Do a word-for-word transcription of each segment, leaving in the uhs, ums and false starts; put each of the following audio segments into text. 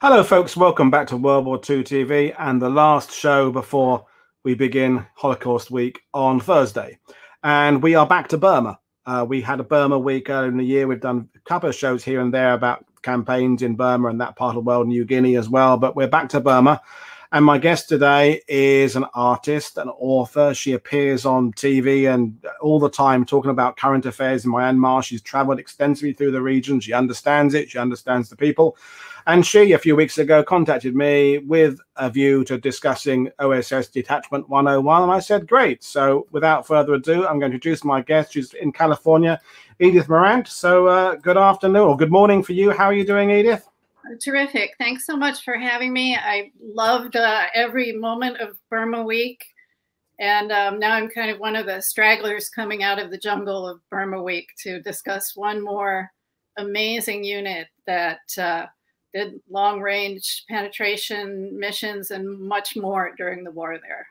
Hello folks, welcome back to World War Two T V and the last show before we begin Holocaust Week on Thursday. And we are back to Burma. Uh, we had a Burma week earlier in the year. We've done a couple of shows here and there about campaigns in Burma and that part of the world, New Guinea as well, but we're back to Burma. And my guest today is an artist, an author. She appears on T V and all the time talking about current affairs in Myanmar. She's traveled extensively through the region. She understands it. She understands the people. And she, a few weeks ago, contacted me with a view to discussing O S S Detachment one oh one. And I said, great. So without further ado, I'm going to introduce my guest. She's in California, Edith Mirante. So uh, good afternoon or good morning for you. How are you doing, Edith? Terrific. Thanks so much for having me. I loved uh, every moment of Burma Week. And um, now I'm kind of one of the stragglers coming out of the jungle of Burma Week to discuss one more amazing unit that uh, did long-range penetration missions and much more during the war there.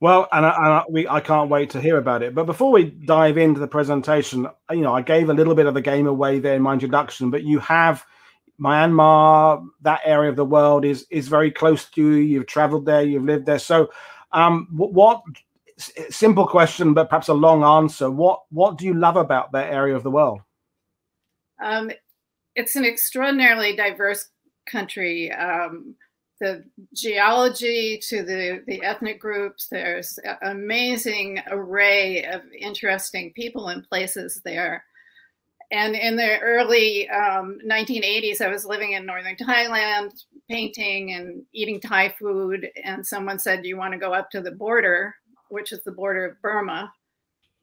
Well, and, I, and I, we, I can't wait to hear about it. But before we dive into the presentation, you know, I gave a little bit of the game away there in my introduction, but you have Myanmar, that area of the world is is very close to you. You've traveled there, you've lived there. So um, what, simple question, but perhaps a long answer, what, what do you love about that area of the world? Um, it's an extraordinarily diverse country. Um, the geology to the, the ethnic groups, there's an amazing array of interesting people and places there. And in the early um, nineteen eighties, I was living in northern Thailand, painting and eating Thai food. And someone said, do you want to go up to the border, which is the border of Burma?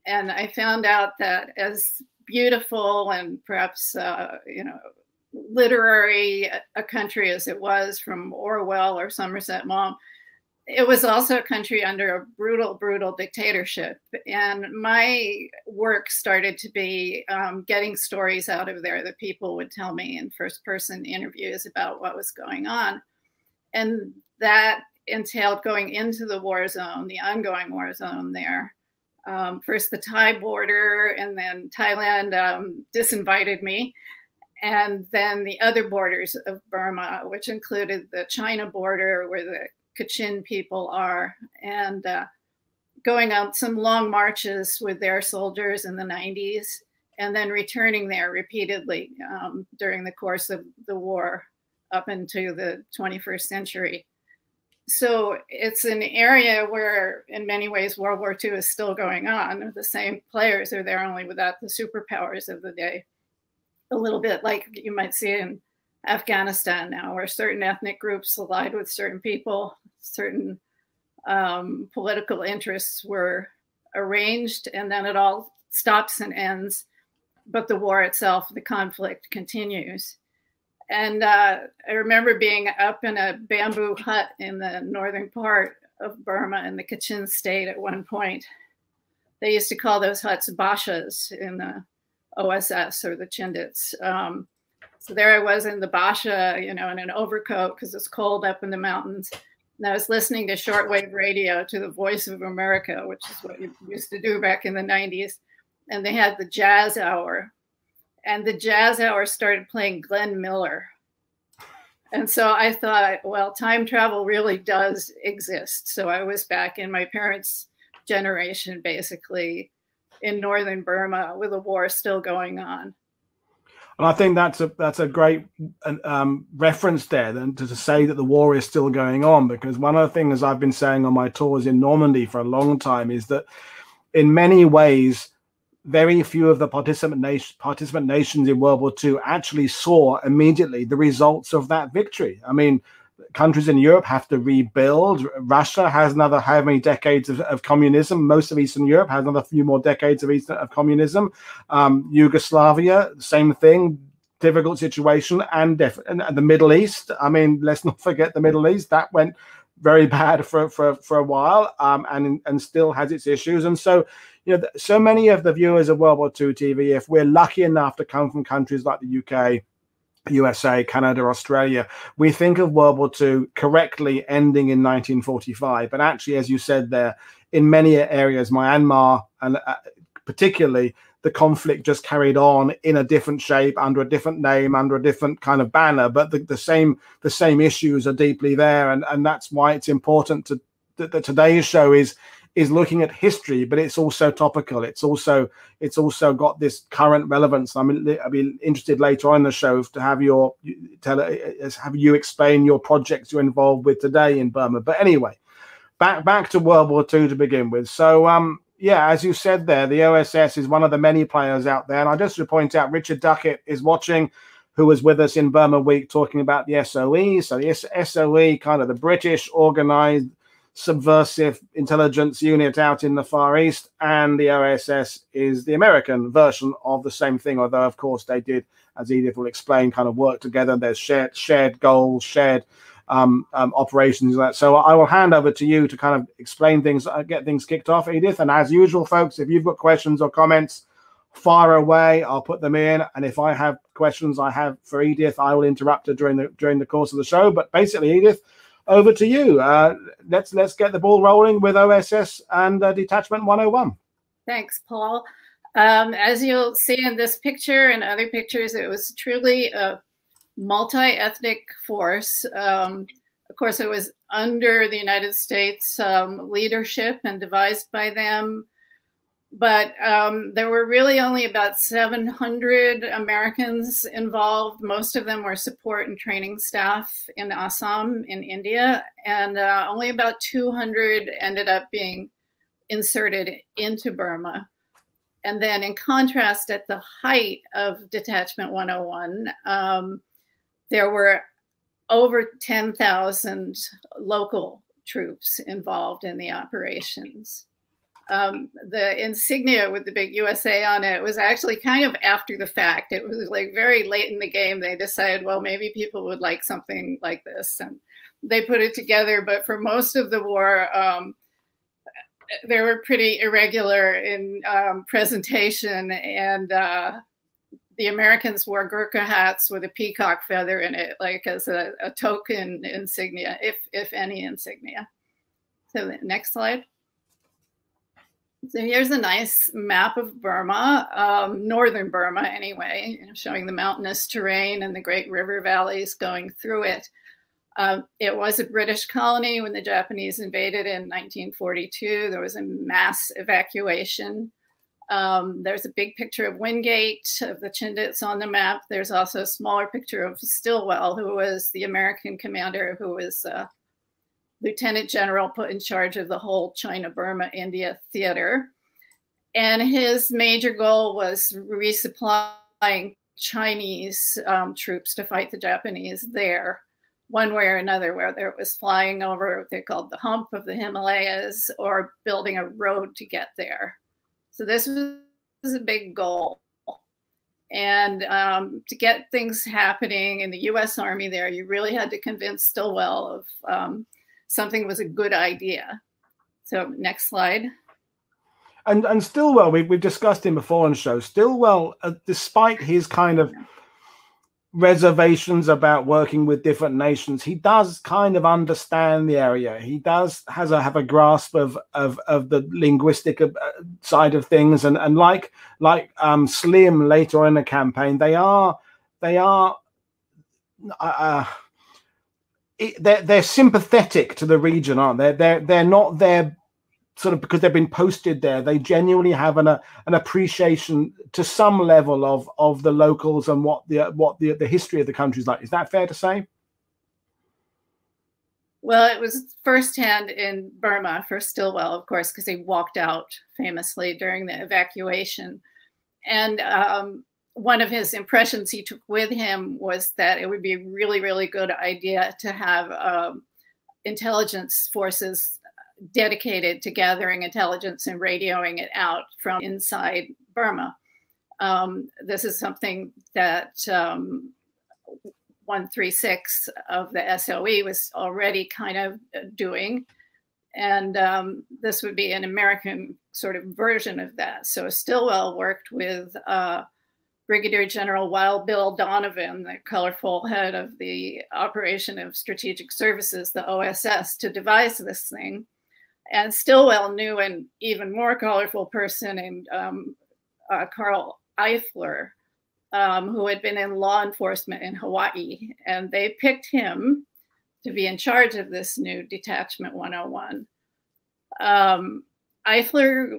And I found out that as beautiful and perhaps, uh, you know, literary a country as it was from Orwell or Somerset Maugham, it was also a country under a brutal, brutal dictatorship. And my work started to be um, getting stories out of there that people would tell me in first person interviews about what was going on. And that entailed going into the war zone, the ongoing war zone there. Um, first the Thai border, and then Thailand um, disinvited me. And then the other borders of Burma, which included the China border where the Kachin people are, and uh, going out some long marches with their soldiers in the nineties, and then returning there repeatedly um, during the course of the war up into the twenty-first century. So it's an area where in many ways World War Two is still going on. The same players are there, only without the superpowers of the day. A little bit like you might see in Afghanistan now, where certain ethnic groups allied with certain people, certain um, political interests were arranged, and then it all stops and ends. But the war itself, the conflict continues. And uh, I remember being up in a bamboo hut in the northern part of Burma in the Kachin state at one point. They used to call those huts bashas in the O S S or the Chindits. Um, So there I was in the basha, you know, in an overcoat because it's cold up in the mountains. And I was listening to shortwave radio to the Voice of America, which is what you used to do back in the nineties. And they had the jazz hour. And the jazz hour started playing Glenn Miller. And so I thought, well, time travel really does exist. So I was back in my parents' generation, basically, in northern Burma with the war still going on. And I think that's a that's a great um, reference there, then, to, to say that the war is still going on, because one of the things I've been saying on my tours in Normandy for a long time is that in many ways, very few of the participant, nation, participant nations in World War Two actually saw immediately the results of that victory. I mean, countries in Europe have to rebuild. Russia has another how many decades of, of communism. Most of Eastern Europe has another few more decades of, Eastern, of communism. Um, Yugoslavia, same thing, difficult situation. And, def and the Middle East, I mean, let's not forget the Middle East. That went very bad for, for, for a while um, and, and still has its issues. And so, you know, so many of the viewers of World War Two T V, if we're lucky enough to come from countries like the U K, U S A, Canada, Australia, we think of World War Two correctly ending in nineteen forty-five. But actually, as you said there, in many areas, Myanmar and uh, particularly the conflict just carried on in a different shape, under a different name, under a different kind of banner, but the, the same the same issues are deeply there, and and that's why it's important to that, that today's show is is looking at history, but it's also topical. It's also it's also got this current relevance. I mean, I'll be interested later on in the show to have your tell have you explain your projects you're involved with today in Burma. But anyway, back back to World War Two to begin with. So um, yeah, as you said there, the O S S is one of the many players out there, and I just to point out, Richard Duckett is watching, who was with us in Burma Week talking about the S O E. So the S O E, kind of the British organised subversive intelligence unit out in the Far East, and the O S S is the American version of the same thing, although of course they did, as Edith will explain, kind of work together. There's shared shared goals, shared um, um operations and that. So I will hand over to you to kind of explain things, uh, get things kicked off, Edith, and as usual, folks, if you've got questions or comments, fire away. I'll put them in, and if I have questions I have for Edith, I will interrupt her during the during the course of the show. But basically, Edith, over to you. Uh, let's let's get the ball rolling with O S S and uh, Detachment one oh one. Thanks, Paul. Um, as you'll see in this picture and other pictures, it was truly a multi-ethnic force. Um, of course, it was under the United States um, leadership and devised by them. But um, there were really only about seven hundred Americans involved. Most of them were support and training staff in Assam in India. And uh, only about two hundred ended up being inserted into Burma. And then in contrast, at the height of Detachment one oh one, um, there were over ten thousand local troops involved in the operations. Um, the insignia with the big U S A on it was actually kind of after the fact. It was like very late in the game. They decided, well, maybe people would like something like this, and they put it together. But for most of the war, um, they were pretty irregular in um, presentation. And uh, the Americans wore Gurkha hats with a peacock feather in it, like as a, a token insignia, if, if any insignia. So the next slide. So here's a nice map of Burma, um, northern Burma anyway, showing the mountainous terrain and the great river valleys going through it. Uh, it was a British colony when the Japanese invaded in nineteen forty-two. There was a mass evacuation. Um, there's a big picture of Wingate, of the Chindits on the map. There's also a smaller picture of Stilwell, who was the American commander, who was uh, Lieutenant General put in charge of the whole China, Burma, India theater. And his major goal was resupplying Chinese um, troops to fight the Japanese there, one way or another, whether it was flying over what they called the hump of the Himalayas or building a road to get there. So this was a big goal. And um, to get things happening in the U S Army there, you really had to convince Stilwell of um, something was a good idea. So next slide. And and Stilwell, we, we've discussed him before on the show. Stilwell, uh, despite his kind of reservations about working with different nations, he does kind of understand the area. He does has a have a grasp of of of the linguistic side of things. And and like like um, Slim later in the campaign, they are they are. Uh, It, they're, they're sympathetic to the region, aren't they? They're, they're not there sort of because they've been posted there. They genuinely have an a, an appreciation to some level of of the locals and what the what the the history of the country is like. Is that fair to say? Well, it was firsthand in Burma for Stilwell, of course, because he walked out famously during the evacuation, and um, one of his impressions he took with him was that it would be a really, really good idea to have um, intelligence forces dedicated to gathering intelligence and radioing it out from inside Burma. Um, this is something that um, one thirty-six of the S O E was already kind of doing. And um, this would be an American sort of version of that. So Stilwell worked with uh, Brigadier General Wild Bill Donovan, the colorful head of the Operation of Strategic Services, the O S S, to devise this thing. And Stilwell knew an even more colorful person named um, uh, Carl Eifler, um, who had been in law enforcement in Hawaii. And they picked him to be in charge of this new Detachment one oh one. Um, Eifler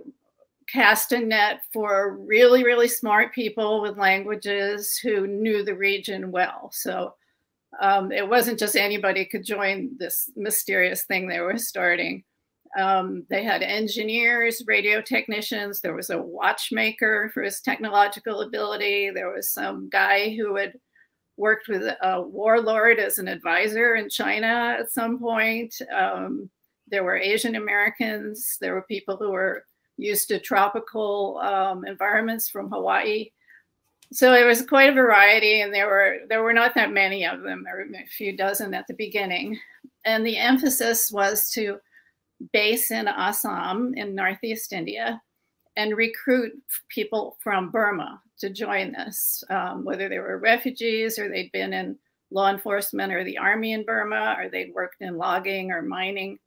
cast a net for really, really smart people with languages who knew the region well. So um, it wasn't just anybody could join this mysterious thing they were starting. Um, they had engineers, radio technicians. There was a watchmaker for his technological ability. There was some guy who had worked with a warlord as an advisor in China at some point. Um, there were Asian Americans. There were people who were used to tropical um, environments from Hawaii. So it was quite a variety, and there were, there were not that many of them. There were a few dozen at the beginning. And the emphasis was to base in Assam in Northeast India and recruit people from Burma to join this, um, whether they were refugees or they'd been in law enforcement or the army in Burma, or they'd worked in logging or mining.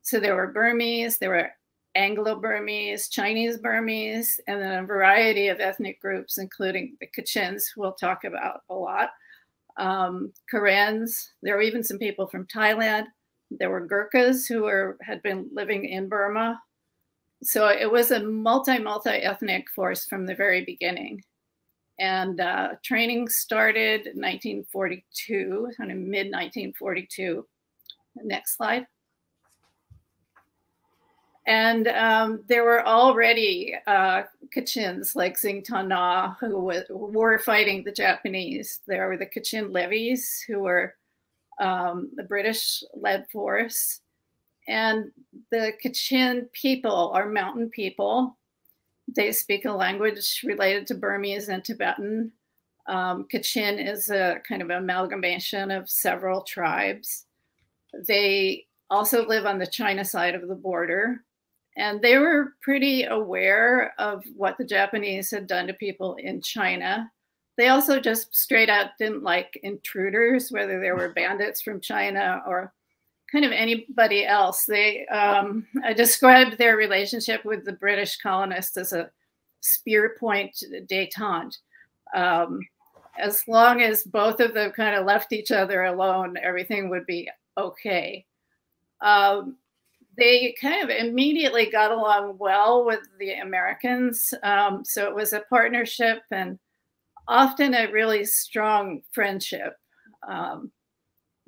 So there were Burmese, there were Anglo-Burmese, Chinese-Burmese, and then a variety of ethnic groups, including the Kachins, who we'll talk about a lot, um, Karens. There were even some people from Thailand. There were Gurkhas who were, had been living in Burma. So it was a multi, multi-ethnic force from the very beginning. And uh, training started in nineteen forty-two, kind of mid nineteen forty-two. Next slide. And um, there were already uh, Kachins like Singh-Tana who was, were fighting the Japanese. There were the Kachin levies who were um, the British-led force. And the Kachin people are mountain people. They speak a language related to Burmese and Tibetan. Um, Kachin is a kind of amalgamation of several tribes. They also live on the China side of the border. And they were pretty aware of what the Japanese had done to people in China. They also just straight out didn't like intruders, whether they were bandits from China or kind of anybody else. They um, I described their relationship with the British colonists as a spear point détente. Um, as long as both of them kind of left each other alone, everything would be okay. Um, they kind of immediately got along well with the Americans. Um, so it was a partnership and often a really strong friendship. Um,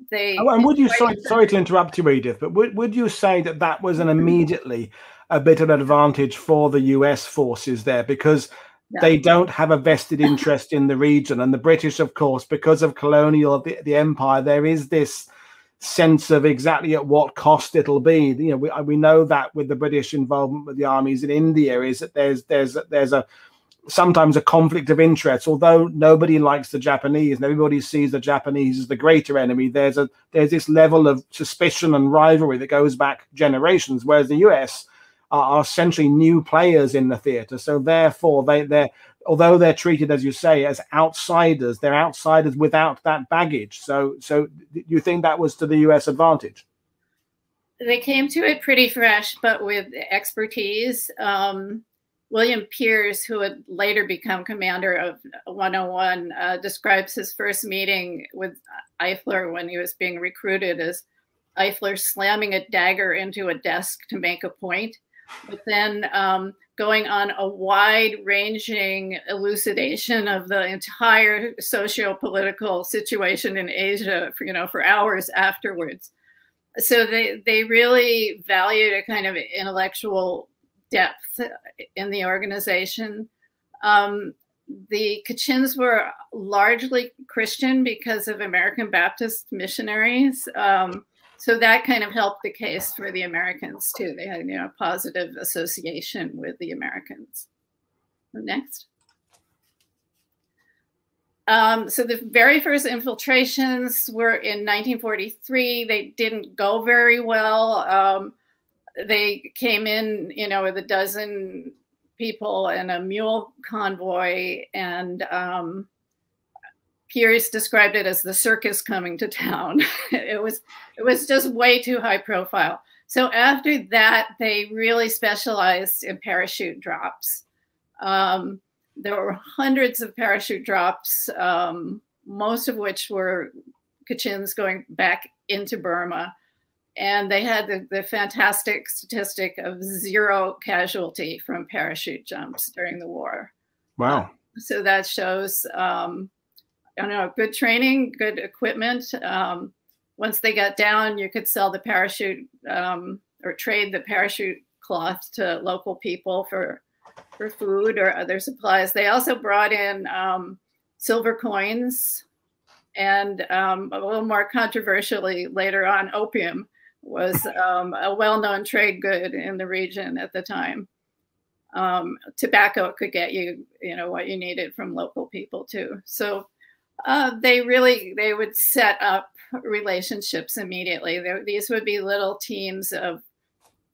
they oh, and would you, sorry, sorry to interrupt you, Edith, but would, would you say that that was an immediately a bit of an advantage for the U S forces there, because no. They don't have a vested interest in the region, and the British, of course, because of colonial, the, the empire, there is this sense of exactly at what cost it'll be. You know, we we know that with the British involvement with the armies in India is that there's there's there's a sometimes a conflict of interest. Although nobody likes the Japanese and everybody sees the Japanese as the greater enemy, there's a there's this level of suspicion and rivalry that goes back generations. Whereas the U S are, are essentially new players in the theater, so therefore they they're although they're treated, as you say, as outsiders, they're outsiders without that baggage. So so you think that was to the U S advantage? They came to it pretty fresh, but with expertise. Um, William Pierce, who would later become commander of one oh one, uh, describes his first meeting with Eifler when he was being recruited as Eifler slamming a dagger into a desk to make a point. But then um, going on a wide-ranging elucidation of the entire socio-political situation in Asia, for, you know, for hours afterwards. So they, they really valued a kind of intellectual depth in the organization. Um, the Kachins were largely Christian because of American Baptist missionaries. Um, So that kind of helped the case for the Americans too. They had, you know, a positive association with the Americans. Next. Um, so the very first infiltrations were in nineteen forty-three. They didn't go very well. Um, they came in, you know, with a dozen people and a mule convoy, and um, Pierce described it as the circus coming to town. It was, it was just way too high profile. So after that, they really specialized in parachute drops. Um, there were hundreds of parachute drops, um, most of which were Kachins going back into Burma. And they had the, the fantastic statistic of zero casualty from parachute jumps during the war. Wow. Uh, so that shows, um, I don't know, good training, good equipment. Um, once they got down, you could sell the parachute um, or trade the parachute cloth to local people for, for food or other supplies. They also brought in um, silver coins and um, a little more controversially later on, opium was um, a well-known trade good in the region at the time. Um, tobacco could get you, you know, what you needed from local people too. So uh, they really, they would set up relationships immediately. There, these would be little teams of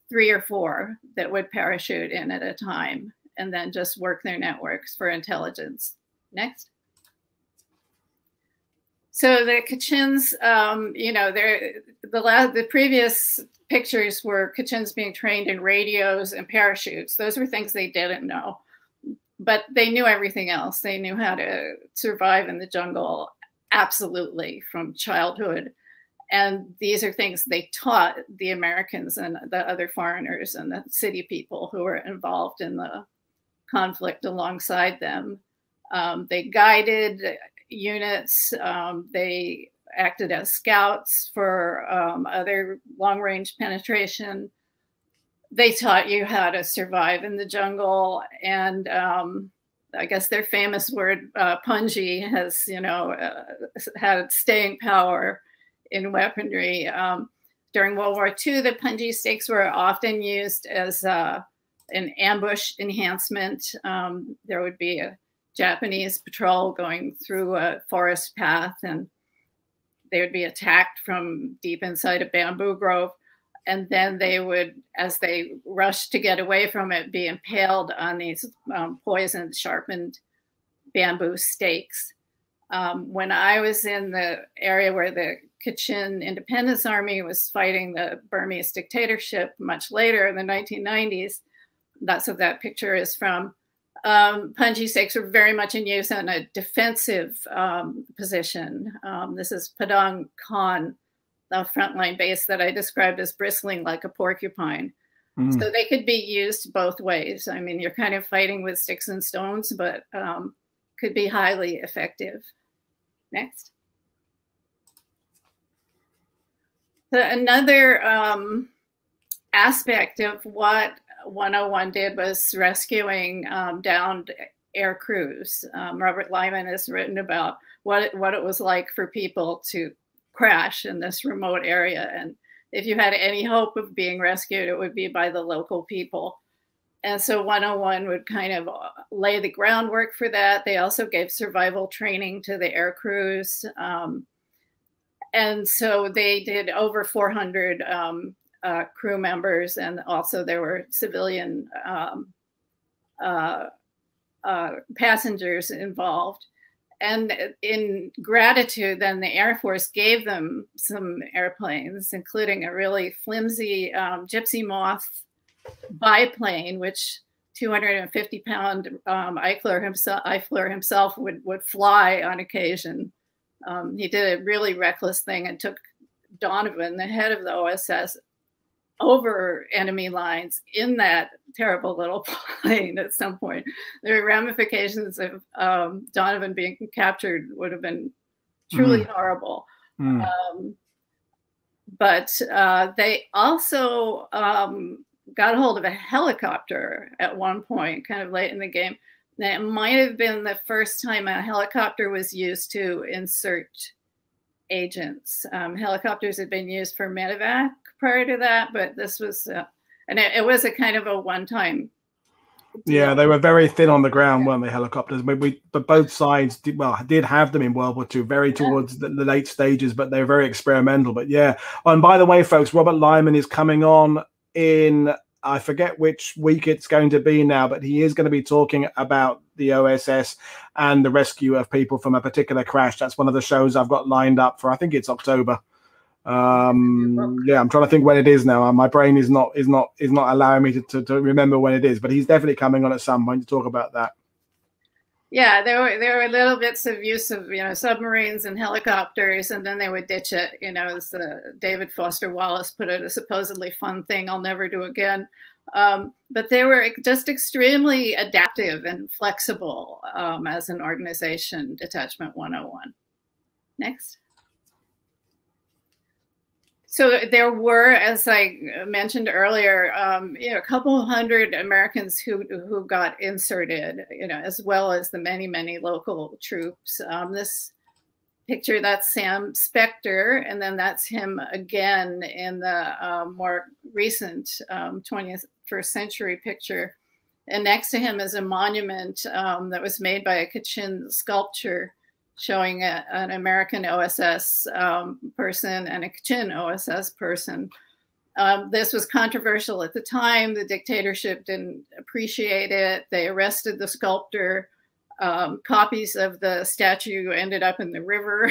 three or four that would parachute in at a time and then just work their networks for intelligence. Next. So the Kachins, um, you know, the the previous pictures were Kachins being trained in radios and parachutes. Those were things they didn't know, but they knew everything else. They knew how to survive in the jungle, absolutely, from childhood. And these are things they taught the Americans and the other foreigners and the city people who were involved in the conflict alongside them. Um, they guided units. Um, they acted as scouts for um, other long-range penetration. They taught you how to survive in the jungle. And um, I guess their famous word, uh, punji, has, you know, uh, had staying power in weaponry. Um, during World War Two, the punji stakes were often used as uh, an ambush enhancement. Um, there would be a Japanese patrol going through a forest path, and they would be attacked from deep inside a bamboo grove. And then they would, as they rushed to get away from it, be impaled on these um, poisoned, sharpened bamboo stakes. Um, when I was in the area where the Kachin Independence Army was fighting the Burmese dictatorship much later in the nineteen nineties, that's what that picture is from. Um, punji stakes were very much in use in a defensive um, position. Um, this is Padang Khan, the frontline base that I described as bristling like a porcupine. Mm. So they could be used both ways. I mean, you're kind of fighting with sticks and stones, but um, could be highly effective. Next. So another um, aspect of what one oh one did was rescuing um, downed air crews. Um, Robert Lyman has written about what it, what it was like for people to crash in this remote area. And if you had any hope of being rescued, it would be by the local people. And so one oh one would kind of lay the groundwork for that. They also gave survival training to the air crews. Um, and so they did over four hundred um, Uh, crew members, and also there were civilian um, uh, uh, passengers involved. And in gratitude, then the Air Force gave them some airplanes, including a really flimsy um, Gypsy Moth biplane, which two hundred fifty pound um, Eifler himself, Eifler himself would, would fly on occasion. Um, he did a really reckless thing and took Donovan, the head of the O S S, over enemy lines in that terrible little plane at some point. The ramifications of um, Donovan being captured would have been truly mm. horrible. Mm. Um, but uh, they also um, got a hold of a helicopter at one point, kind of late in the game. And it might have been the first time a helicopter was used to insert agents. Um, helicopters had been used for medevac prior to that, but this was, uh, and it, it was a kind of a one-time. Yeah, they were very thin on the ground, yeah. weren't they? Helicopters. We, we, but both sides did well. Did have them in World War Two, very towards yeah. the, the late stages, but they were very experimental. But yeah. Oh, and by the way, folks, Robert Lyman is coming on in. I forget which week it's going to be now, but he is going to be talking about the O S S and the rescue of people from a particular crash. That's one of the shows I've got lined up for, I think it's October. Um, yeah, I'm trying to think when it is now. My brain is not is not is not allowing me to, to, to remember when it is, but he's definitely coming on at some point to talk about that. Yeah, there were there were little bits of use of you know submarines and helicopters, and then they would ditch it. You know, as uh, David Foster Wallace put it, a supposedly fun thing I'll never do again. Um, but they were just extremely adaptive and flexible um, as an organization. Detachment one oh one. Next. So there were, as I mentioned earlier, um, you know, a couple hundred Americans who who got inserted, you know, as well as the many, many local troops. Um, this picture, that's Sam Spector, and then that's him again in the uh, more recent um, twenty-first century picture. And next to him is a monument um, that was made by a Kachin sculptor, showing a, an American O S S um, person and a Kachin O S S person. Um, this was controversial at the time. The dictatorship didn't appreciate it. They arrested the sculptor. Um, copies of the statue ended up in the river.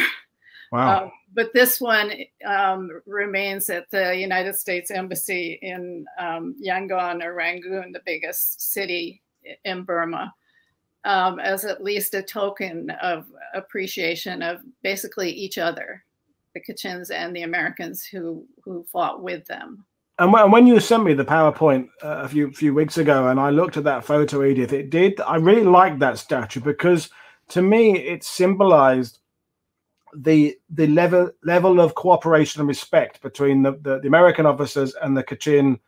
Wow. Um, but this one um, remains at the United States Embassy in um, Yangon or Rangoon, the biggest city in Burma. Um, as at least a token of appreciation of basically each other, the Kachins and the Americans who who fought with them. And when you sent me the PowerPoint a few few weeks ago, and I looked at that photo, Edith, it did. I really liked that statue because, to me, it symbolized the the level level of cooperation and respect between the the, the American officers and the Kachin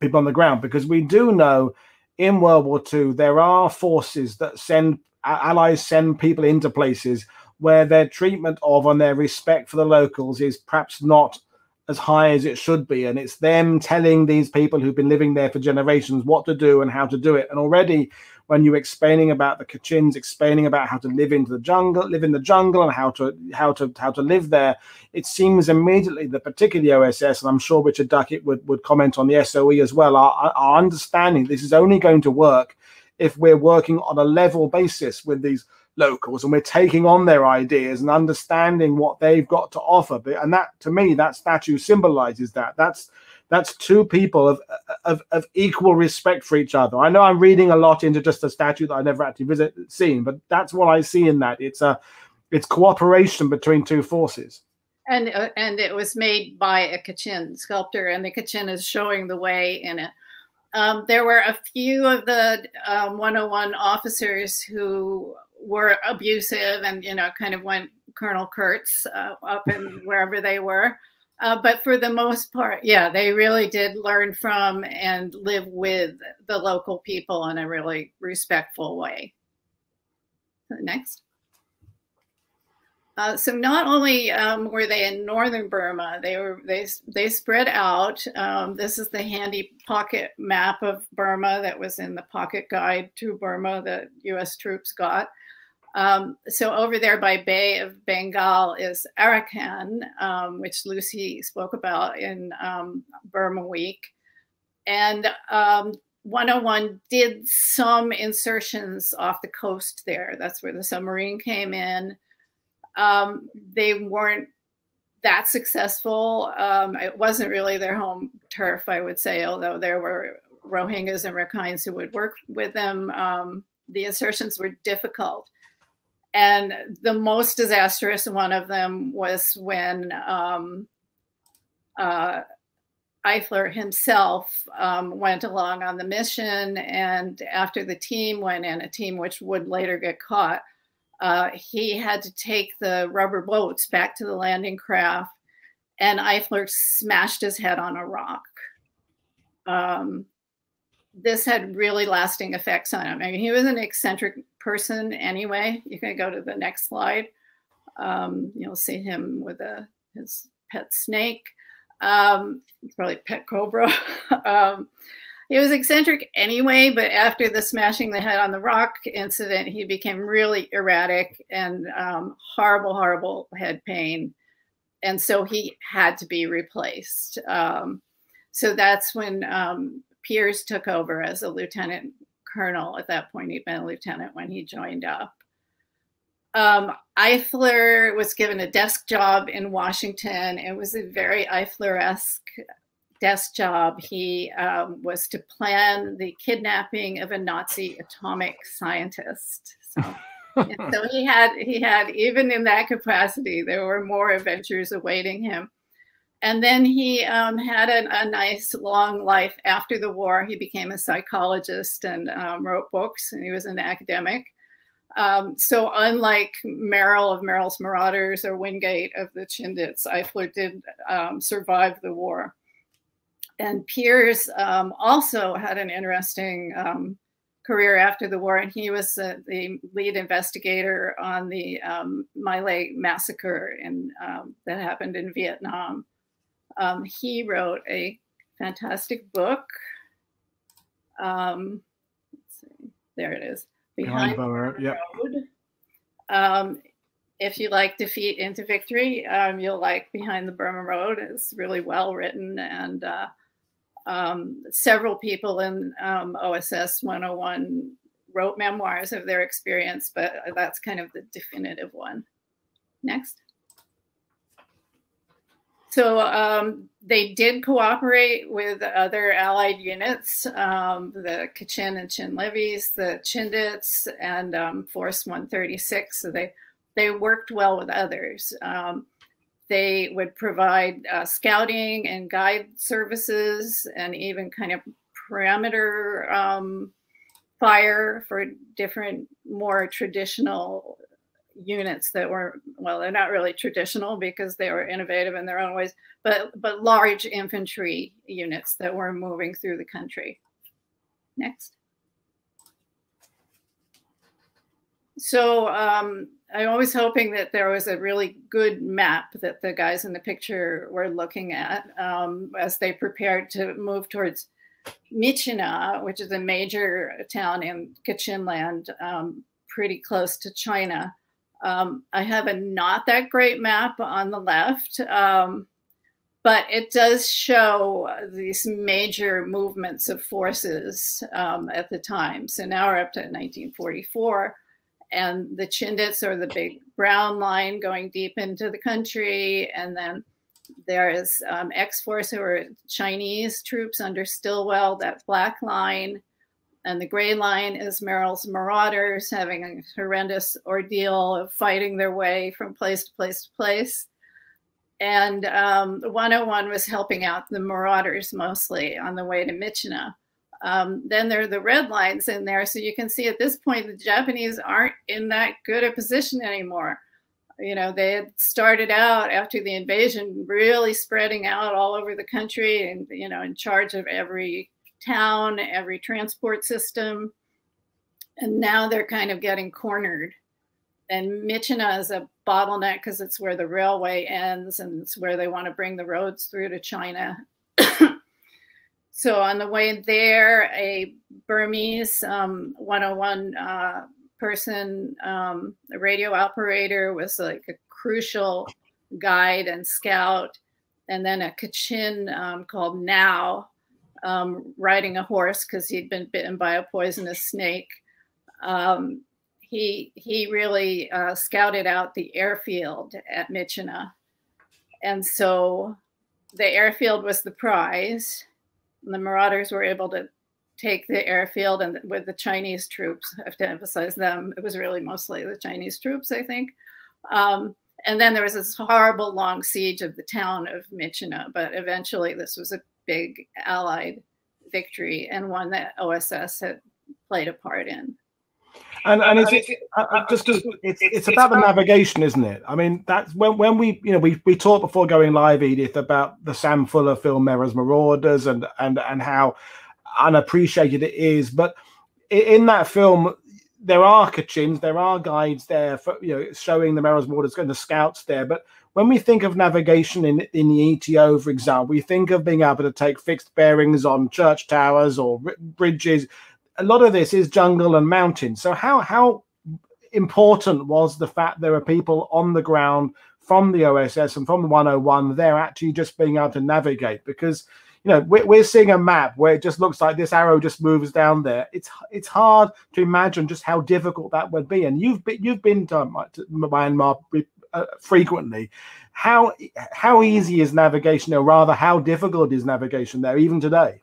people on the ground. Because we do know, in World War Two, there are forces that send, allies send people into places where their treatment of and their respect for the locals is perhaps not as high as it should be. And it's them telling these people who've been living there for generations what to do and how to do it. And already when you're explaining about the Kachins, explaining about how to live into the jungle, live in the jungle and how to how to how to live there, it seems immediately that particularly O S S, and I'm sure Richard Duckett would, would comment on the S O E as well, are, are understanding this is only going to work if we're working on a level basis with these locals and we're taking on their ideas and understanding what they've got to offer. And that, to me, that statue symbolizes that. That's that's two people of, of of equal respect for each other. I know I'm reading a lot into just a statue that I never actually visit seen, but that's what I see in that. It's a it's cooperation between two forces. And uh, and it was made by a Kachin sculptor, and the Kachin is showing the way in it. Um, there were a few of the um, one oh one officers who were abusive and, you know, kind of went Colonel Kurtz uh, up and wherever they were. Uh, but for the most part, yeah, they really did learn from and live with the local people in a really respectful way. Next. Uh, so not only um, were they in northern Burma, they were they they spread out. Um, this is the handy pocket map of Burma that was in the pocket guide to Burma that U S troops got. Um, so over there by Bay of Bengal is Arakan, um, which Lucy spoke about in um, Burma Week, and um, one oh one did some insertions off the coast there. That's where the submarine came in. Um, they weren't that successful. Um, it wasn't really their home turf, I would say, although there were Rohingyas and Rakhines who would work with them. Um, the insertions were difficult. And the most disastrous one of them was when um, uh, Eifler himself um, went along on the mission, and after the team went in, a team which would later get caught, Uh, he had to take the rubber boats back to the landing craft, and Eifler smashed his head on a rock. Um, this had really lasting effects on him. I mean, he was an eccentric person anyway. You can go to the next slide. Um, you'll see him with a, his pet snake. Um, it's probably pet cobra. um, He was eccentric anyway, but after the smashing the head on the rock incident, he became really erratic and um, horrible, horrible head pain. And so he had to be replaced. Um, so that's when um, Pierce took over as a lieutenant colonel. At that point, he'd been a lieutenant when he joined up. um, Eifler was given a desk job in Washington. It was a very Eifler-esque desk job. He um, was to plan the kidnapping of a Nazi atomic scientist. So, and so he had, he had, even in that capacity, there were more adventures awaiting him. And then he um, had a, a nice long life after the war. He became a psychologist and um, wrote books, and he was an academic. Um, so unlike Merrill of Merrill's Marauders or Wingate of the Chindits, Eifler did um, survive the war. And Pierce um, also had an interesting um, career after the war, and he was uh, the lead investigator on the um, My Lai massacre in, um, that happened in Vietnam. Um, he wrote a fantastic book. Um, let's see. There it is. Behind, Behind the Road. Yep. Um, if you like Defeat into Victory, um, you'll like Behind the Burma Road. It's really well written, and uh, um, several people in um, O S S one oh one wrote memoirs of their experience, but that's kind of the definitive one. Next. So um, they did cooperate with other allied units, um, the Kachin and Chin levies, the Chindits, and um, Force one thirty-six. So they, they worked well with others. Um, they would provide uh, scouting and guide services, and even kind of perimeter um, fire for different, more traditional units that were, well, they're not really traditional because they were innovative in their own ways, but but large infantry units that were moving through the country. Next. So um, I'm always hoping that there was a really good map that the guys in the picture were looking at um, as they prepared to move towards Myitkyina, which is a major town in Kachin land, um, pretty close to China. Um, I have a not that great map on the left, um, but it does show these major movements of forces um, at the time. So now we're up to nineteen forty-four, and the Chindits are the big brown line going deep into the country. And then there is um, X-Force, who are Chinese troops under Stilwell, that black line. And the gray line is Merrill's Marauders, having a horrendous ordeal of fighting their way from place to place to place. And um, one oh one was helping out the Marauders mostly on the way to Myitkyina. Um, then there are the red lines in there. So you can see at this point, the Japanese aren't in that good a position anymore. You know, they had started out after the invasion, really spreading out all over the country and, you know, in charge of every town, every transport system, and now they're kind of getting cornered. And Myitkyina is a bottleneck because it's where the railway ends, and it's where they want to bring the roads through to China. So on the way there, a Burmese um, one oh one uh, person, um, a radio operator, was like a crucial guide and scout, and then a Kachin um, called Now. Um, riding a horse because he'd been bitten by a poisonous snake. Um, he, he really uh, scouted out the airfield at Myitkyina. And so the airfield was the prize. And the Marauders were able to take the airfield, and with the Chinese troops, I have to emphasize them. It was really mostly the Chinese troops, I think. Um, and then there was this horrible long siege of the town of Myitkyina, but eventually this was a big allied victory, and one that O S S had played a part in. And, and it's, it, uh, just, just, it's, it's about the navigation, isn't it? I mean, that's when, when we, you know, we, we talked before going live, Edith, about the Sam Fuller film Merrill's Marauders, and, and, and how unappreciated it is. But in that film, there are Kachins, there are guides there, for, you know, showing the Merrill's Marauders and the scouts there. But when we think of navigation in, in the E T O, for example, we think of being able to take fixed bearings on church towers or bridges. A lot of this is jungle and mountains. So how, how important was the fact there are people on the ground from the O S S and from the one oh one there actually just being able to navigate? Because, you know, we're, we're seeing a map where it just looks like this arrow just moves down there. It's it's hard to imagine just how difficult that would be. And you've been, you've been to Myanmar uh, frequently. How how easy is navigation, or rather, how difficult is navigation there even today?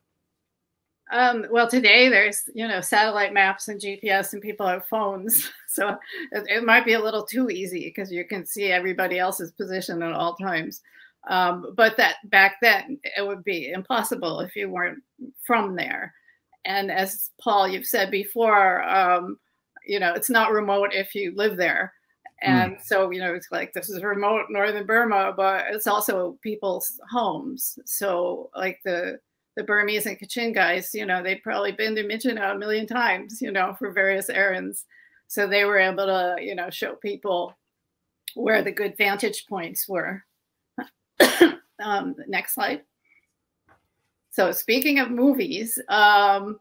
Um, well, today there's, you know, satellite maps and G P S, and people have phones. So it, it might be a little too easy because you can see everybody else's position at all times. Um, but that back then, it would be impossible if you weren't from there. And as Paul, you've said before, um, you know, it's not remote if you live there. And mm. so, you know, it's like, this is remote northern Burma, but it's also people's homes. So like the The Burmese and Kachin guys, you know, they'd probably been to Myitkyina a million times, you know, for various errands. So they were able to, you know, show people where the good vantage points were. um, next slide. So speaking of movies, um,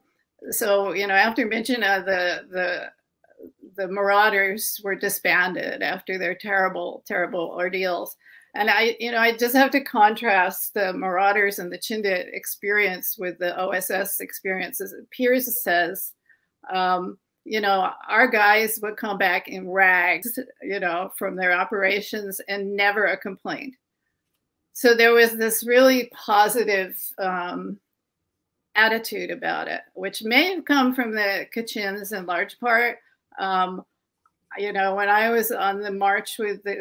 so, you know, after Myitkyina, the, the, the Marauders were disbanded after their terrible, terrible ordeals. And I, you know, I just have to contrast the Marauders and the Chindit experience with the O S S experiences. Pierce says, um, you know, our guys would come back in rags, you know, from their operations, and never a complaint. So there was this really positive um, attitude about it, which may have come from the Kachins in large part. Um, You know, when I was on the march with the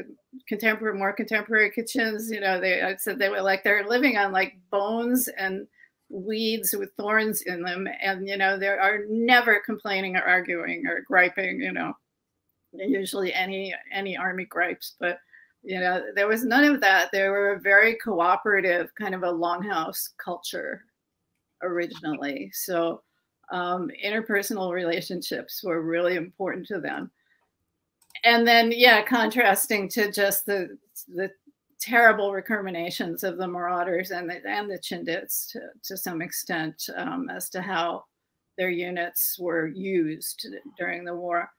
contemporary, more contemporary Kachins, you know, they I said they were like, they're living on like bones and weeds with thorns in them. And, you know, they are never complaining or arguing or griping, you know, usually any, any army gripes. But, you know, there was none of that. They were a very cooperative, kind of a longhouse culture originally. So um, interpersonal relationships were really important to them. And then, yeah, contrasting to just the the terrible recriminations of the Marauders and the, and the Chindits to, to some extent um, as to how their units were used during the war.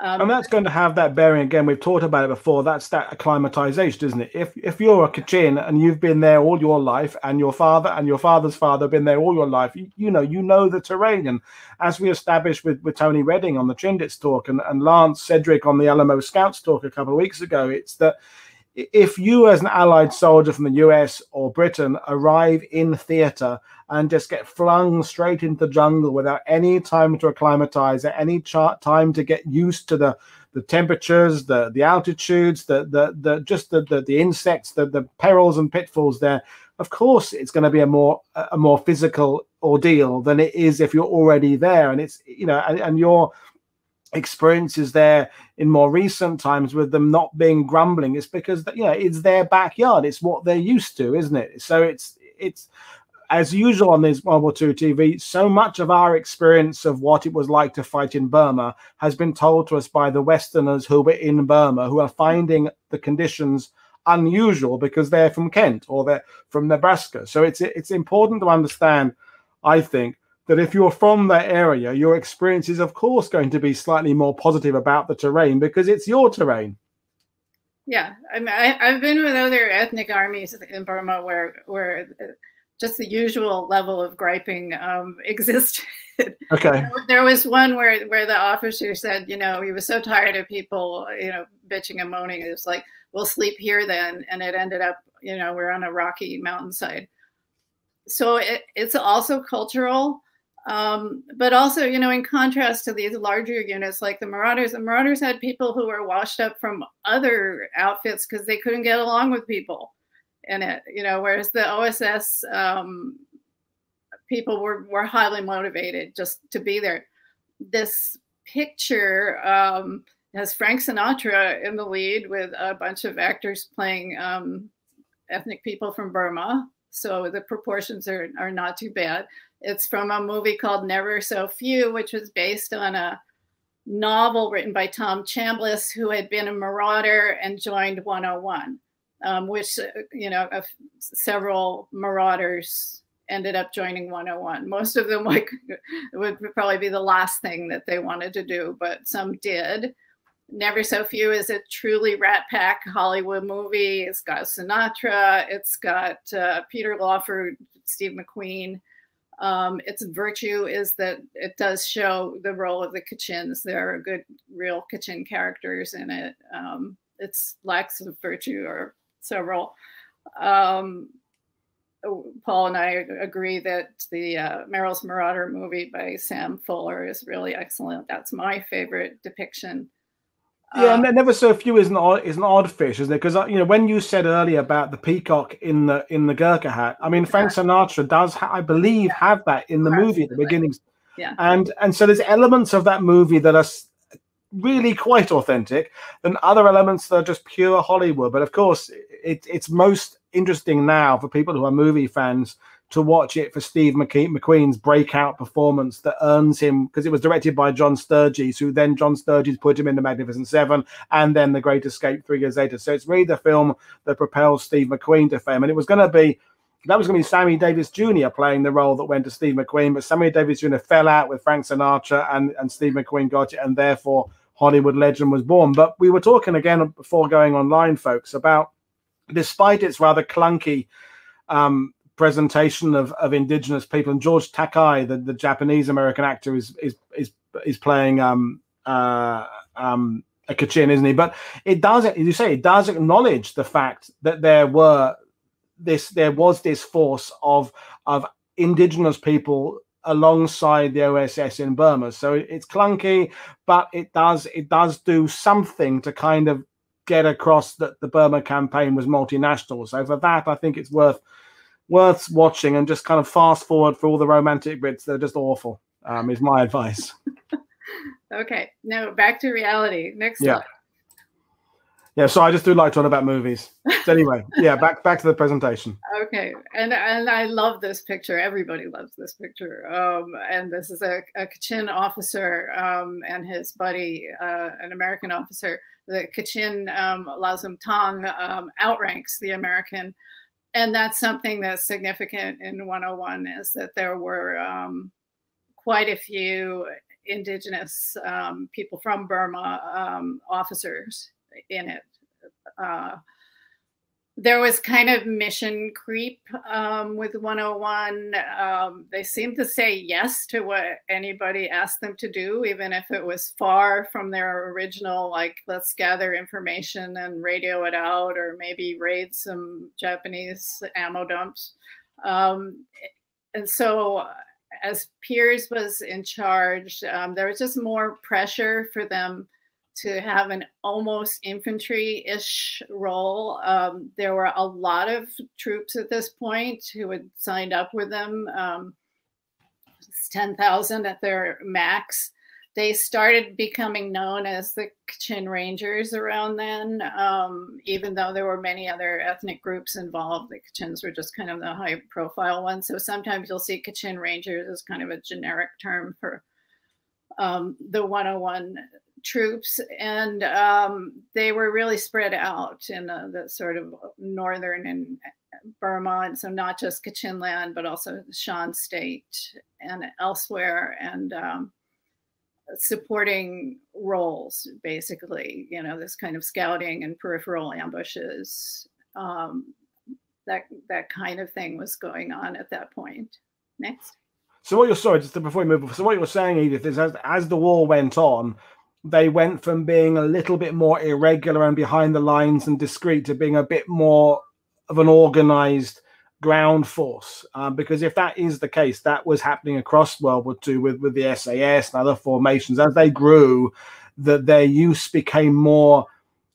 Um, and that's going to have that bearing again. We've talked about it before. That's that acclimatization, isn't it? If, if you're a Kachin and you've been there all your life, and your father and your father's father have been there all your life, you, you know, you know the terrain. And as we established with, with Tony Redding on the Chindits talk, and, and Lance Cedric on the Alamo Scouts talk a couple of weeks ago, it's that if you as an allied soldier from the U S or Britain arrive in theater and just get flung straight into the jungle without any time to acclimatize, any chart time to get used to the the temperatures, the the altitudes, the the, the just the, the the insects, the the perils and pitfalls there, of course it's going to be a more a more physical ordeal than it is if you're already there. And it's, you know, and, and you're experiences there in more recent times with them not being grumbling, it's because, you know, it's their backyard, it's what they're used to, isn't it? So it's it's as usual on this World War Two T V, so much of our experience of what it was like to fight in Burma has been told to us by the Westerners who were in Burma, who are finding the conditions unusual because they're from Kent or they're from Nebraska. So it's it's important to understand, I think, that if you're from that area, your experience is, of course, going to be slightly more positive about the terrain because it's your terrain. Yeah, I mean, I, I've been with other ethnic armies in Burma where where just the usual level of griping um, existed. Okay. There was one where where the officer said, you know, he was so tired of people, you know, bitching and moaning. It was like, we'll sleep here then, and it ended up, you know, we're on a rocky mountainside. So it, it's also cultural. Um, but also, you know, in contrast to these larger units like the Marauders, the Marauders had people who were washed up from other outfits because they couldn't get along with people in it, you know, whereas the O S S um, people were, were highly motivated just to be there. This picture um, has Frank Sinatra in the lead with a bunch of actors playing um, ethnic people from Burma. So the proportions are, are not too bad. It's from a movie called Never So Few, which was based on a novel written by Tom Chambliss, who had been a marauder and joined one oh one, um, which, you know, uh, several marauders ended up joining one oh one. Most of them, like, it would probably be the last thing that they wanted to do, but some did. Never So Few is a truly Rat Pack Hollywood movie. It's got Sinatra. It's got uh, Peter Lawford, Steve McQueen. Um, its virtue is that it does show the role of the Kachins. There are good, real Kachin characters in it. Um, its lacks of virtue are several. Um, Paul and I agree that the uh, Merrill's Marauder movie by Sam Fuller is really excellent. That's my favorite depiction. Yeah, and Never So Few is an odd, is an odd fish, isn't it? Because you know, when you said earlier about the peacock in the in the Gurkha hat, I mean, Frank Sinatra does, ha I believe, yeah. have that in the Absolutely. movie at the beginnings. Yeah, and and so there's elements of that movie that are really quite authentic, and other elements that are just pure Hollywood. But of course, it, it's most interesting now for people who are movie fans to watch it for Steve McQueen's breakout performance that earns him, because it was directed by John Sturges, who then John Sturges put him in The Magnificent Seven and then The Great Escape three years later. So it's really the film that propels Steve McQueen to fame. And it was going to be, that was going to be Sammy Davis Junior playing the role that went to Steve McQueen, but Sammy Davis Junior fell out with Frank Sinatra and, and Steve McQueen got it, and therefore Hollywood legend was born. But we were talking again before going online, folks, about despite its rather clunky um, presentation of, of indigenous people, and George Takei, the, the Japanese American actor, is is is is playing um uh um a Kachin, isn't he? But it does, as you say, it does acknowledge the fact that there were this there was this force of of indigenous people alongside the O S S in Burma. So it, it's clunky, but it does it does do something to kind of get across that the Burma campaign was multinational. So for that, I think it's worth worth watching, and just kind of fast forward for all the romantic bits. They're just awful, um, is my advice. Okay, now back to reality. Next yeah. slide. Yeah, so I just do like talking about movies. So anyway, yeah, back back to the presentation. Okay, and and I love this picture. Everybody loves this picture. Um, and this is a, a Kachin officer um, and his buddy, uh, an American officer. The Kachin um, Lazum Tong um, outranks the American. And that's something that's significant in one oh one, is that there were um, quite a few indigenous um, people from Burma um, officers in it. Uh, there was kind of mission creep um, with one oh one. Um, they seemed to say yes to what anybody asked them to do, even if it was far from their original, like, let's gather information and radio it out, or maybe raid some Japanese ammo dumps. Um, and so as Pierce was in charge, um, there was just more pressure for them to have an almost infantry-ish role. Um, there were a lot of troops at this point who had signed up with them. Um, it's ten thousand at their max. They started becoming known as the Kachin Rangers around then, um, even though there were many other ethnic groups involved. The Kachins were just kind of the high-profile ones. So sometimes you'll see Kachin Rangers as kind of a generic term for um, the one oh one troops, and um, they were really spread out in uh, the sort of northern and Burma, and so not just Kachin land, but also Shan State and elsewhere, and um, supporting roles, basically, you know, this kind of scouting and peripheral ambushes, um, that, that kind of thing was going on at that point. Next. So what you're, sorry, just before we move, so what you're saying, Edith, is as, as the war went on, they went from being a little bit more irregular and behind the lines and discreet to being a bit more of an organized ground force. Um, because if that is the case, that was happening across World War Two with, with the S A S and other formations. As they grew, that their use became more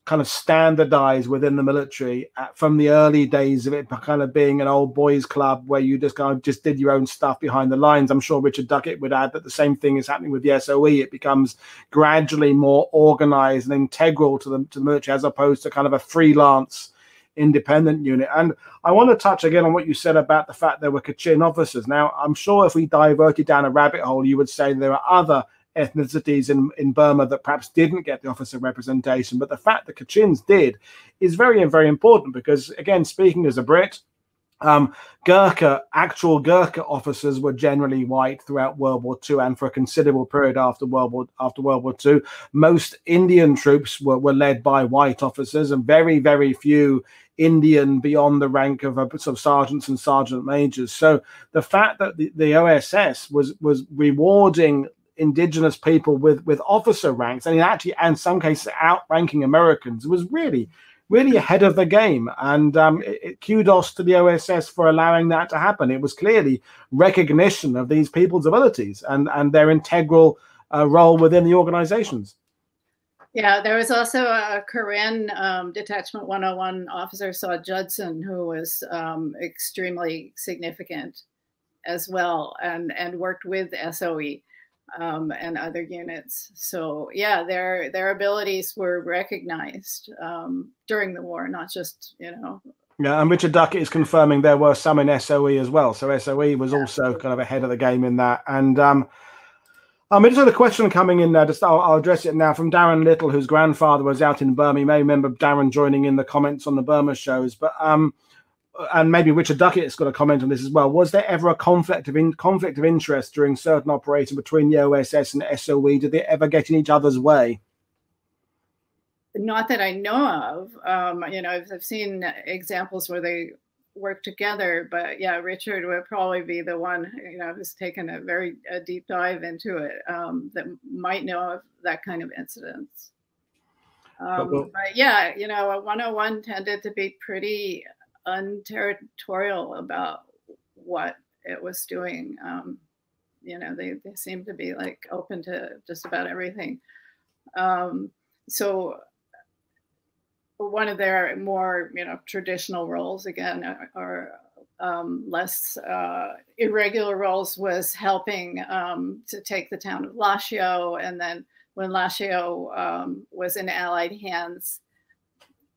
kind of standardized within the military, at, from the early days of it kind of being an old boys club where you just kind of just did your own stuff behind the lines. I'm sure Richard Duckett would add that the same thing is happening with the S O E. It becomes gradually more organized and integral to the, to the military, as opposed to kind of a freelance independent unit. And I want to touch again on what you said about the fact there were Kachin officers. Now, I'm sure if we diverted down a rabbit hole, you would say there are other ethnicities in, in Burma that perhaps didn't get the officer representation, but the fact that Kachins did is very, very important, because, again, speaking as a Brit, Um, Gurkha, actual Gurkha officers were generally white throughout World War Two and for a considerable period after World War after World War Two. Most Indian troops were, were led by white officers, and very, very few Indian beyond the rank of, of, of sergeants and sergeant majors. So the fact that the, the O S S was was rewarding indigenous people with with officer ranks, and in actually in some cases outranking Americans, was really really ahead of the game. And um, it, it, kudos to the O S S for allowing that to happen. It was clearly recognition of these people's abilities and, and their integral uh, role within the organizations. Yeah, there was also a Korean um, Detachment one oh one officer, Saw Judson, who was um, extremely significant as well, and, and worked with S O E um, and other units. So yeah, their their abilities were recognized um, during the war, not just, you know. Yeah, and Richard Duckett is confirming there were some in S O E as well. So S O E was yeah. also kind of ahead of the game in that. And um, Um, I just had a question coming in there. Just, I'll, I'll address it now, from Darren Little, whose grandfather was out in Burma. You may remember Darren joining in the comments on the Burma shows, but um, and maybe Richard Duckett's got a comment on this as well. Was there ever a conflict of in, conflict of interest during certain operations between the O S S and S O E? Did they ever get in each other's way? Not that I know of. Um, you know, I've, I've seen examples where they work together, but yeah, Richard would probably be the one, you know, who's taken a very a deep dive into it, um, that might know of that kind of incidents. Um, but, but yeah, you know, a one oh one tended to be pretty unterritorial about what it was doing. Um, you know, they, they seemed to be like open to just about everything. Um, so one of their more, you know, traditional roles, again, or um, less uh, irregular roles, was helping um, to take the town of Lashio. And then when Lashio um, was in Allied hands,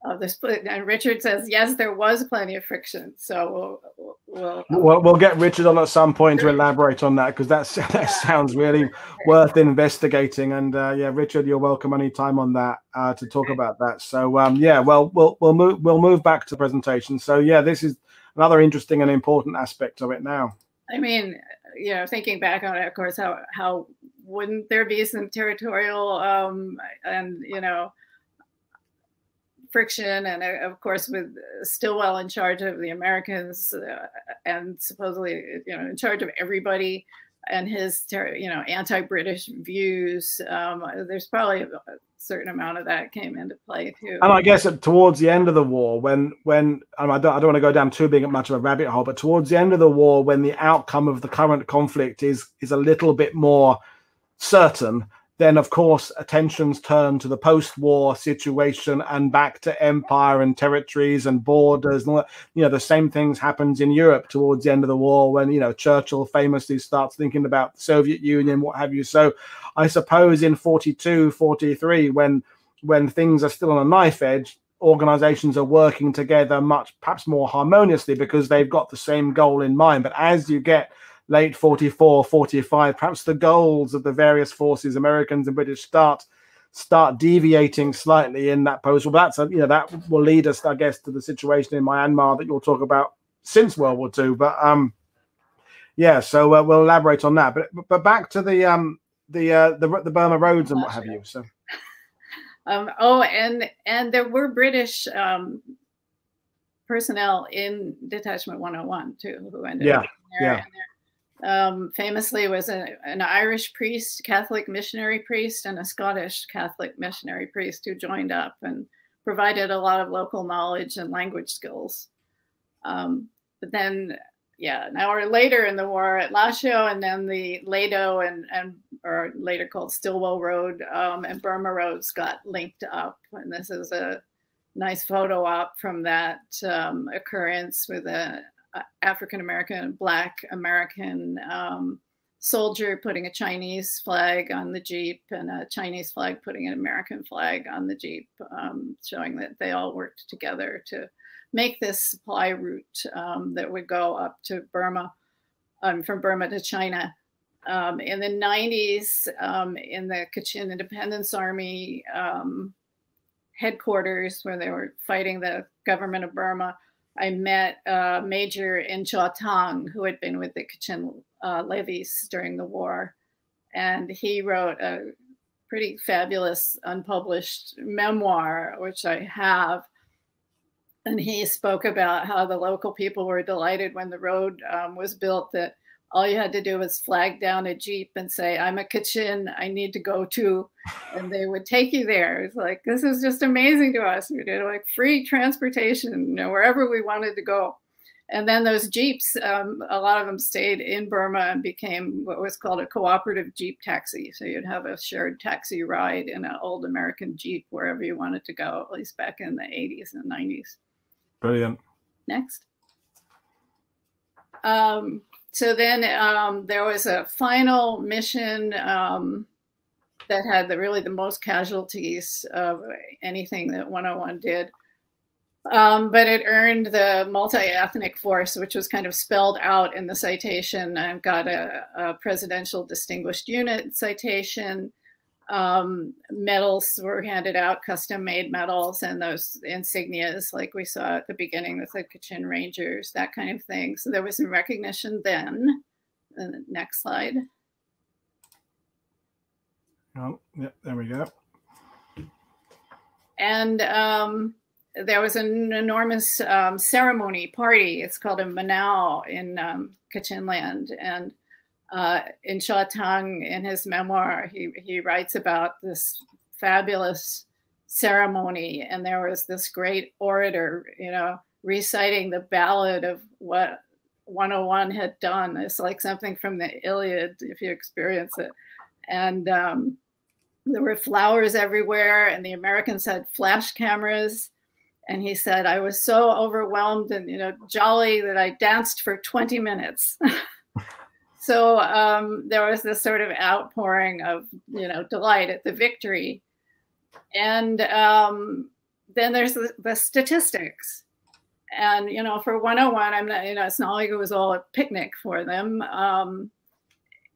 uh, the split. And Richard says, yes, there was plenty of friction. So we'll we'll, we'll, we'll get Richard on at some point to elaborate on that, because that's that yeah. sounds really worth investigating. And uh, yeah, Richard, you're welcome anytime on that uh, to talk about that. So um, yeah, well, we'll we'll move we'll move back to the presentation. So yeah, this is another interesting and important aspect of it now. I mean, you know, thinking back on it, of course, how how wouldn't there be some territorial um, and you know. friction, and of course with Stilwell in charge of the Americans uh, and supposedly, you know, in charge of everybody, and his you know anti-British views, um, there's probably a certain amount of that came into play too. And I guess towards the end of the war, when when um, I don't I don't want to go down too big much of a rabbit hole, but towards the end of the war, when the outcome of the current conflict is is a little bit more certain, then of course attentions turn to the post-war situation and back to empire and territories and borders. And all that. You know, the same things happens in Europe towards the end of the war when, you know, Churchill famously starts thinking about the Soviet Union, what have you. So I suppose in forty-two, forty-three, when, when things are still on a knife edge, organizations are working together much, perhaps more harmoniously, because they've got the same goal in mind. But as you get late forty-four, forty-five, perhaps the goals of the various forces, Americans and British, start start deviating slightly in that post-war. That's a, you know, that will lead us, I guess, to the situation in Myanmar that you'll talk about since World War Two. But um, yeah, so uh, we'll elaborate on that. But but back to the um the uh, the the Burma roads and what have you. So um, oh, and and there were British um, personnel in Detachment one oh one too, who ended yeah, up in there. Yeah. Um, famously was a, an Irish priest, Catholic missionary priest, and a Scottish Catholic missionary priest who joined up and provided a lot of local knowledge and language skills. Um, but then, yeah, an hour later in the war at Lashio, and then the Lado and, and or later called Stilwell Road um, and Burma roads got linked up. And this is a nice photo op from that um, occurrence with a African-American, Black American um, soldier putting a Chinese flag on the Jeep and a Chinese flag putting an American flag on the Jeep, um, showing that they all worked together to make this supply route um, that would go up to Burma, um, from Burma to China. Um, in the nineties, um, in the Kachin Independence Army um, headquarters, where they were fighting the government of Burma, I met a major in Chawtang who had been with the Kachin uh, levies during the war. And he wrote a pretty fabulous unpublished memoir, which I have. And he spoke about how the local people were delighted when the road um, was built, that all you had to do was flag down a Jeep and say, I'm a Kachin, I need to go to, and they would take you there. It's like, this is just amazing to us. We did like free transportation, you know, wherever we wanted to go. And then those Jeeps, um, a lot of them stayed in Burma and became what was called a cooperative Jeep taxi. So you'd have a shared taxi ride in an old American Jeep wherever you wanted to go, at least back in the eighties and nineties. Brilliant. Next. Um, so then um, there was a final mission um, that had the, really the most casualties of anything that one oh one did. Um, but it earned the multi-ethnic force, which was kind of spelled out in the citation. I've got a, a presidential distinguished unit citation. Um, medals were handed out, custom-made medals, and those insignias like we saw at the beginning, the like Kachin Rangers, that kind of thing. So there was some recognition then. Uh, next slide. Oh, yeah, there we go. And... Um, there was an enormous um, ceremony party. It's called a Manao in um, Kachin land. And uh, in Chawtang, in his memoir, he, he writes about this fabulous ceremony. And there was this great orator, you know, reciting the ballad of what one oh one had done. It's like something from the Iliad, if you experience it. And um, there were flowers everywhere. And the Americans had flash cameras. And he said, I was so overwhelmed and, you know, jolly that I danced for twenty minutes. So um, there was this sort of outpouring of, you know, delight at the victory. And um, then there's the, the statistics. And, you know, for one oh one, I'm not, you know, it's not like it was all a picnic for them. Um,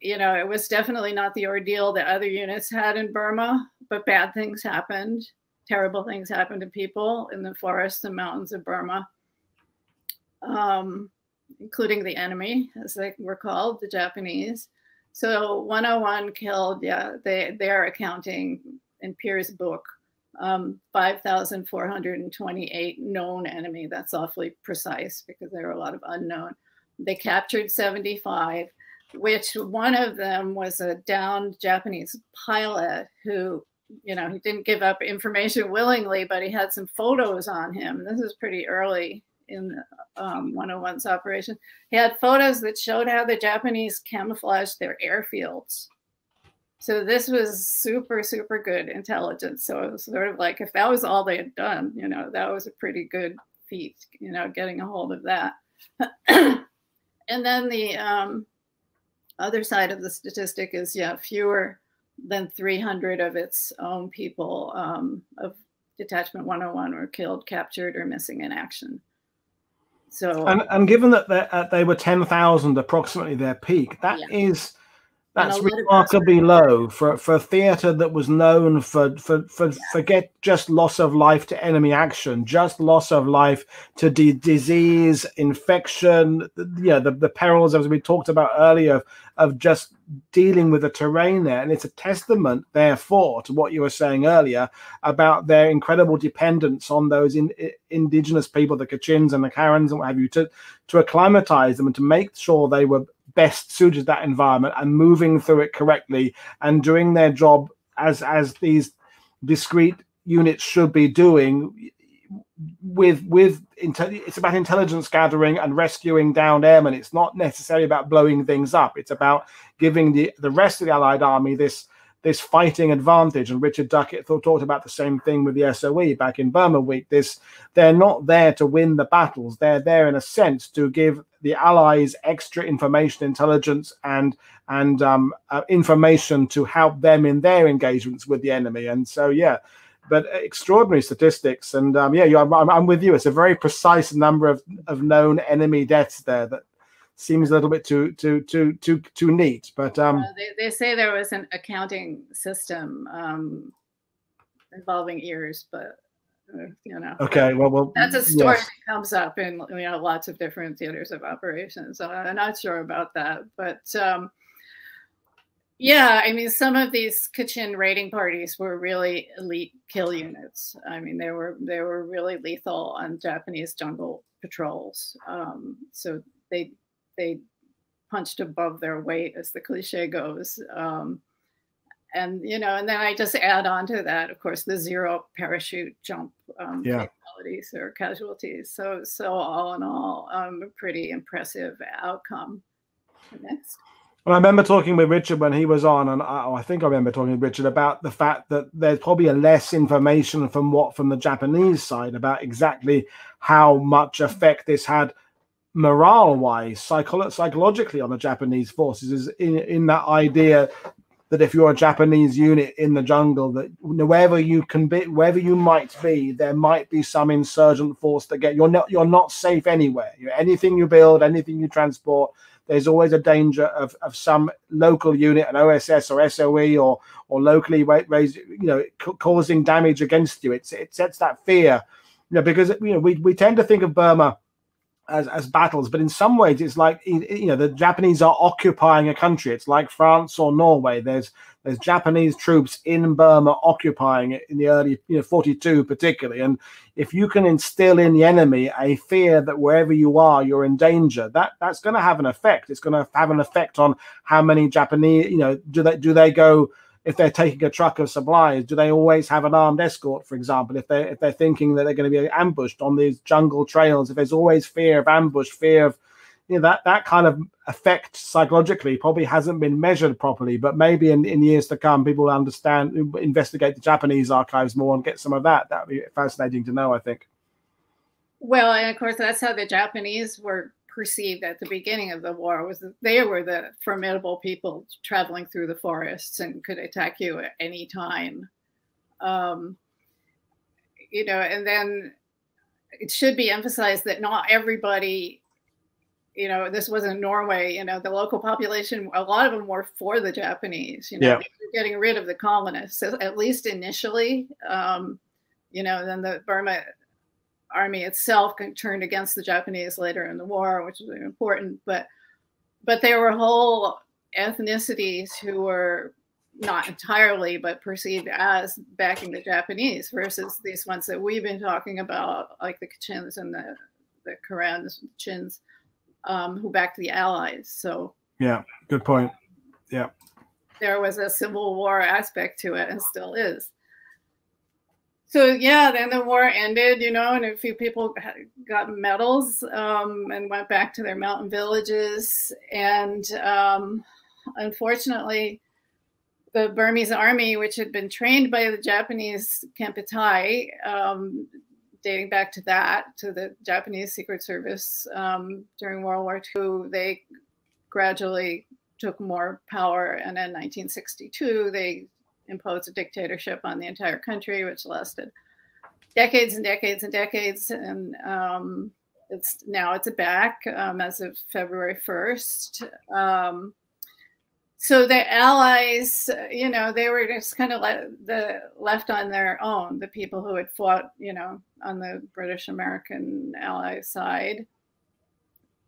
you know, it was definitely not the ordeal that other units had in Burma, but bad things happened. Terrible things happened to people in the forests and mountains of Burma, um, including the enemy, as they were called, the Japanese. So one oh one killed, yeah, they, they are accounting in Pierce's book, um, five thousand four hundred twenty-eight known enemy. That's awfully precise because there were a lot of unknown. They captured seventy-five, which one of them was a downed Japanese pilot who, you know, he didn't give up information willingly, but he had some photos on him. This is pretty early in um, one oh one's operation. He had photos that showed how the Japanese camouflaged their airfields. So this was super, super good intelligence. So it was sort of like, if that was all they had done, you know, that was a pretty good feat, you know, getting a hold of that. And then the um, other side of the statistic is, yeah, fewer than three hundred of its own people um, of Detachment one oh one were killed, captured, or missing in action. So, and, and given that they, uh, they were ten thousand approximately their peak, that yeah. is that's remarkably low for for a theater that was known for for for yeah. forget just loss of life to enemy action, just loss of life to d disease, infection, you know, the the perils as we talked about earlier of of just dealing with the terrain there. And it's a testament, therefore, to what you were saying earlier about their incredible dependence on those in, in, indigenous people, the Kachins and the Karens and what have you, to, to acclimatize them and to make sure they were best suited to that environment and moving through it correctly and doing their job as, as these discrete units should be doing. With with it's about intelligence gathering and rescuing downed airmen. It's not necessarily about blowing things up. It's about giving the the rest of the Allied army this this fighting advantage. And Richard Duckett talked about the same thing with the S O E back in Burma Week. This they're not there to win the battles. They're there in a sense to give the Allies extra information, intelligence, and and um, uh, information to help them in their engagements with the enemy. And so yeah. But extraordinary statistics, and um, yeah, you, I'm, I'm with you. It's a very precise number of, of known enemy deaths there that seems a little bit too too too too too neat. But um, uh, they, they say there was an accounting system um, involving ears, but you know. Okay, well, well that's a story yes. that comes up in you know lots of different theaters of operations. So I'm not sure about that, but um, yeah, I mean, some of these Kachin raiding parties were really elite kill units. I mean, they were they were really lethal on Japanese jungle patrols. Um, so they they punched above their weight, as the cliche goes. Um, And, you know, and then I just add on to that, of course, the zero parachute jump um, yeah. fatalities or casualties. So, so all in all, um, a pretty impressive outcome. Next. Well, I remember talking with Richard when he was on, and I, I think I remember talking with Richard about the fact that there's probably a less information from what from the Japanese side about exactly how much effect this had morale-wise, psycholo psychologically on the Japanese forces, is in, in that idea that if you're a Japanese unit in the jungle, that wherever you can be, wherever you might be, there might be some insurgent force that get you're not you're not safe anywhere. You know, anything you build, anything you transport, there's always a danger of of some local unit, an O S S or S O E or or locally raised, you know, causing damage against you. It's it sets that fear, you know, because you know we we tend to think of Burma As, as battles, but in some ways it's like, you know, the Japanese are occupying a country. It's like France or Norway. There's there's Japanese troops in Burma occupying it in the early, you know, forty-two particularly. And if you can instill in the enemy a fear that wherever you are, you're in danger, that that's going to have an effect. It's going to have an effect on how many Japanese, you know, do they do they go. If they're taking a truck of supplies, do they always have an armed escort, for example, if they're, if they're thinking that they're going to be ambushed on these jungle trails? If there's always fear of ambush, fear of, you know, that, that kind of effect psychologically probably hasn't been measured properly, but maybe in, in years to come, people will understand, investigate the Japanese archives more and get some of that. That would be fascinating to know, I think. Well, and of course, that's how the Japanese were perceived at the beginning of the war, was that they were the formidable people traveling through the forests and could attack you at any time. Um, you know, and then it should be emphasized that not everybody, you know, this wasn't Norway, you know, the local population, a lot of them were for the Japanese, you know, yeah. they were getting rid of the colonists, at least initially. Um, you know, then the Burma Army itself turned against the Japanese later in the war, which is important, but but there were whole ethnicities who were not entirely but perceived as backing the Japanese versus these ones that we've been talking about, like the Kachins and the the Karans, Chins, um, who backed the Allies. So yeah, good point. Yeah, there was a civil war aspect to it, and still is. So yeah, then the war ended, you know, and a few people got medals um, and went back to their mountain villages. And um, unfortunately, the Burmese army, which had been trained by the Japanese Kempetai, um, dating back to that, to the Japanese Secret Service um, during World War Two, they gradually took more power. And in nineteen sixty-two, they imposed a dictatorship on the entire country, which lasted decades and decades and decades. And um, it's now it's back um, as of February first. Um, so the Allies, you know, they were just kind of le the, left on their own, the people who had fought, you know, on the British-American ally side.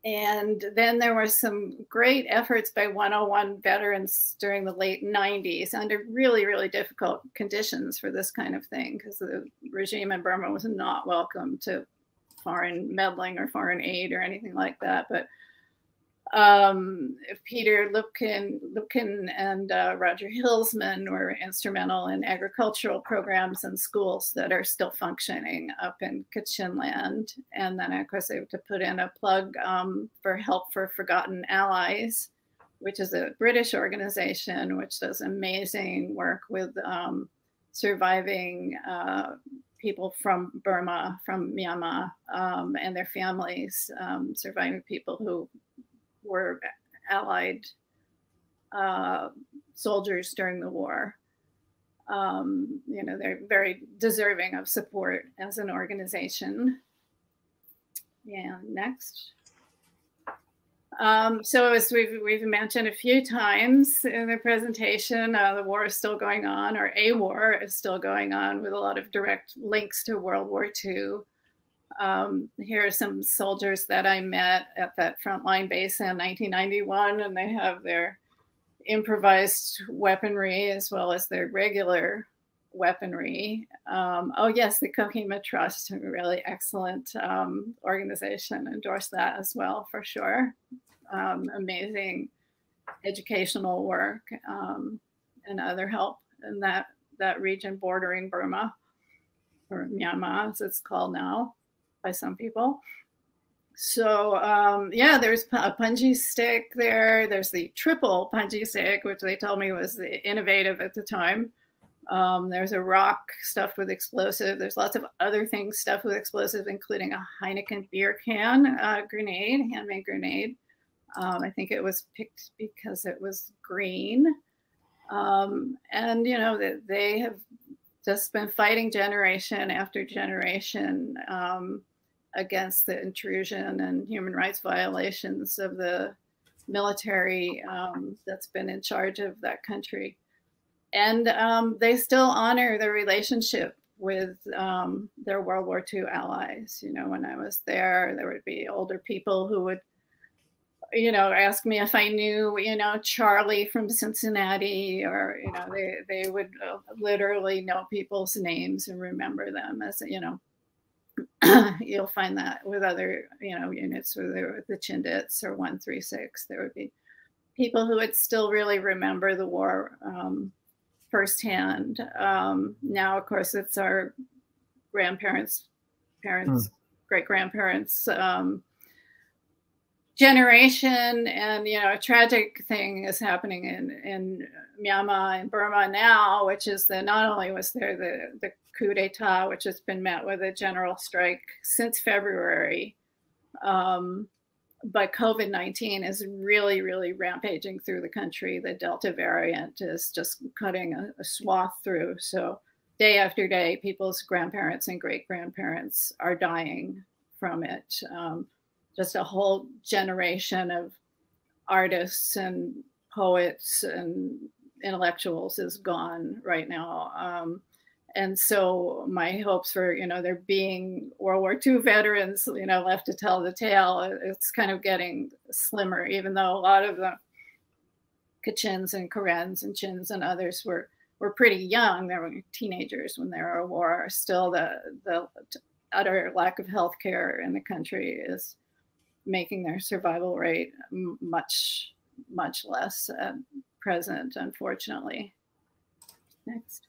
And then there were some great efforts by one oh one veterans during the late nineties under really, really difficult conditions for this kind of thing, because the regime in Burma was not welcome to foreign meddling or foreign aid or anything like that. But um, Peter Lupkin, Lupkin and uh, Roger Hilsman were instrumental in agricultural programs and schools that are still functioning up in Kachin land. And then, of course, I have to put in a plug um, for Help for Forgotten Allies, which is a British organization which does amazing work with um, surviving uh, people from Burma, from Myanmar, um, and their families, um, surviving people who were allied uh, soldiers during the war. Um, you know, they're very deserving of support as an organization. Yeah, next. Um, so as we've, we've mentioned a few times in the presentation, uh, the war is still going on, or a war is still going on, with a lot of direct links to World War Two. Um, here are some soldiers that I met at that frontline base in nineteen ninety-one, and they have their improvised weaponry as well as their regular weaponry. Um, oh yes, the Kohima Trust, a really excellent um, organization, endorsed that as well for sure. Um, amazing educational work um, and other help in that, that region bordering Burma, or Myanmar as it's called now by some people. So um, yeah, there's a punji stick there. There's the triple punji stick, which they told me was innovative at the time. Um, there's a rock stuffed with explosive. There's lots of other things stuffed with explosive, including a Heineken beer can uh, grenade, handmade grenade. Um, I think it was picked because it was green. Um, and, you know, they, they have just been fighting generation after generation um, against the intrusion and human rights violations of the military um, that's been in charge of that country. And um, they still honor their relationship with um, their World War Two allies. You know, when I was there, there would be older people who would, you know, ask me if I knew, you know, Charlie from Cincinnati, or, you know, they, they would literally know people's names and remember them as, you know, you'll find that with other, you know, units, whether the Chindits or one three six, there would be people who would still really remember the war um, firsthand. Um, now, of course, it's our grandparents, parents, mm. great-grandparents um, generation. And, you know, a tragic thing is happening in, in Myanmar and Burma now, which is that not only was there the, the coup d'etat, which has been met with a general strike since February, um, but COVID nineteen is really, really rampaging through the country. The Delta variant is just cutting a, a swath through. So day after day, people's grandparents and great-grandparents are dying from it. Um, just a whole generation of artists and poets and intellectuals is gone right now. Um, And so my hopes for, you know, there being World War Two veterans, you know, left to tell the tale, it's kind of getting slimmer, even though a lot of the Kachins and Karens and Chins and others were, were pretty young. They were teenagers when they were at war. Still, the, the utter lack of health care in the country is making their survival rate much, much less at present, unfortunately. Next.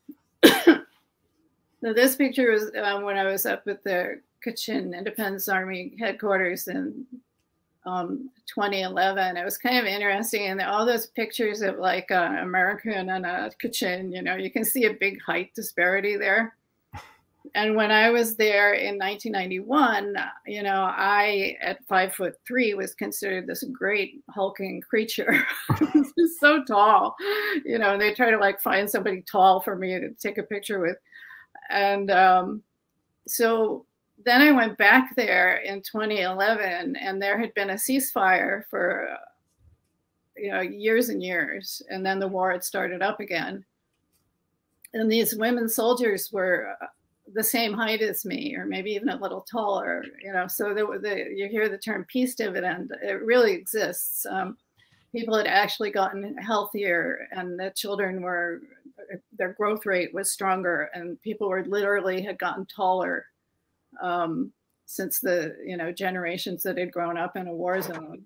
So this picture was um, when I was up at the Kachin Independence Army headquarters in um, twenty eleven. It was kind of interesting, and all those pictures of like uh, American and uh, Kachin, you know, you can see a big height disparity there. And when I was there in nineteen ninety-one, you know, I at five foot three was considered this great hulking creature. Just so tall, you know. And they try to like find somebody tall for me to take a picture with. And um, so then I went back there in twenty eleven, and there had been a ceasefire for, you know, years and years. And then the war had started up again. And these women soldiers were the same height as me, or maybe even a little taller, you know. So there, the, you hear the term peace dividend. It really exists. Um, people had actually gotten healthier, and the children were, their growth rate was stronger, and people were literally had gotten taller um, since the, you know, generations that had grown up in a war zone.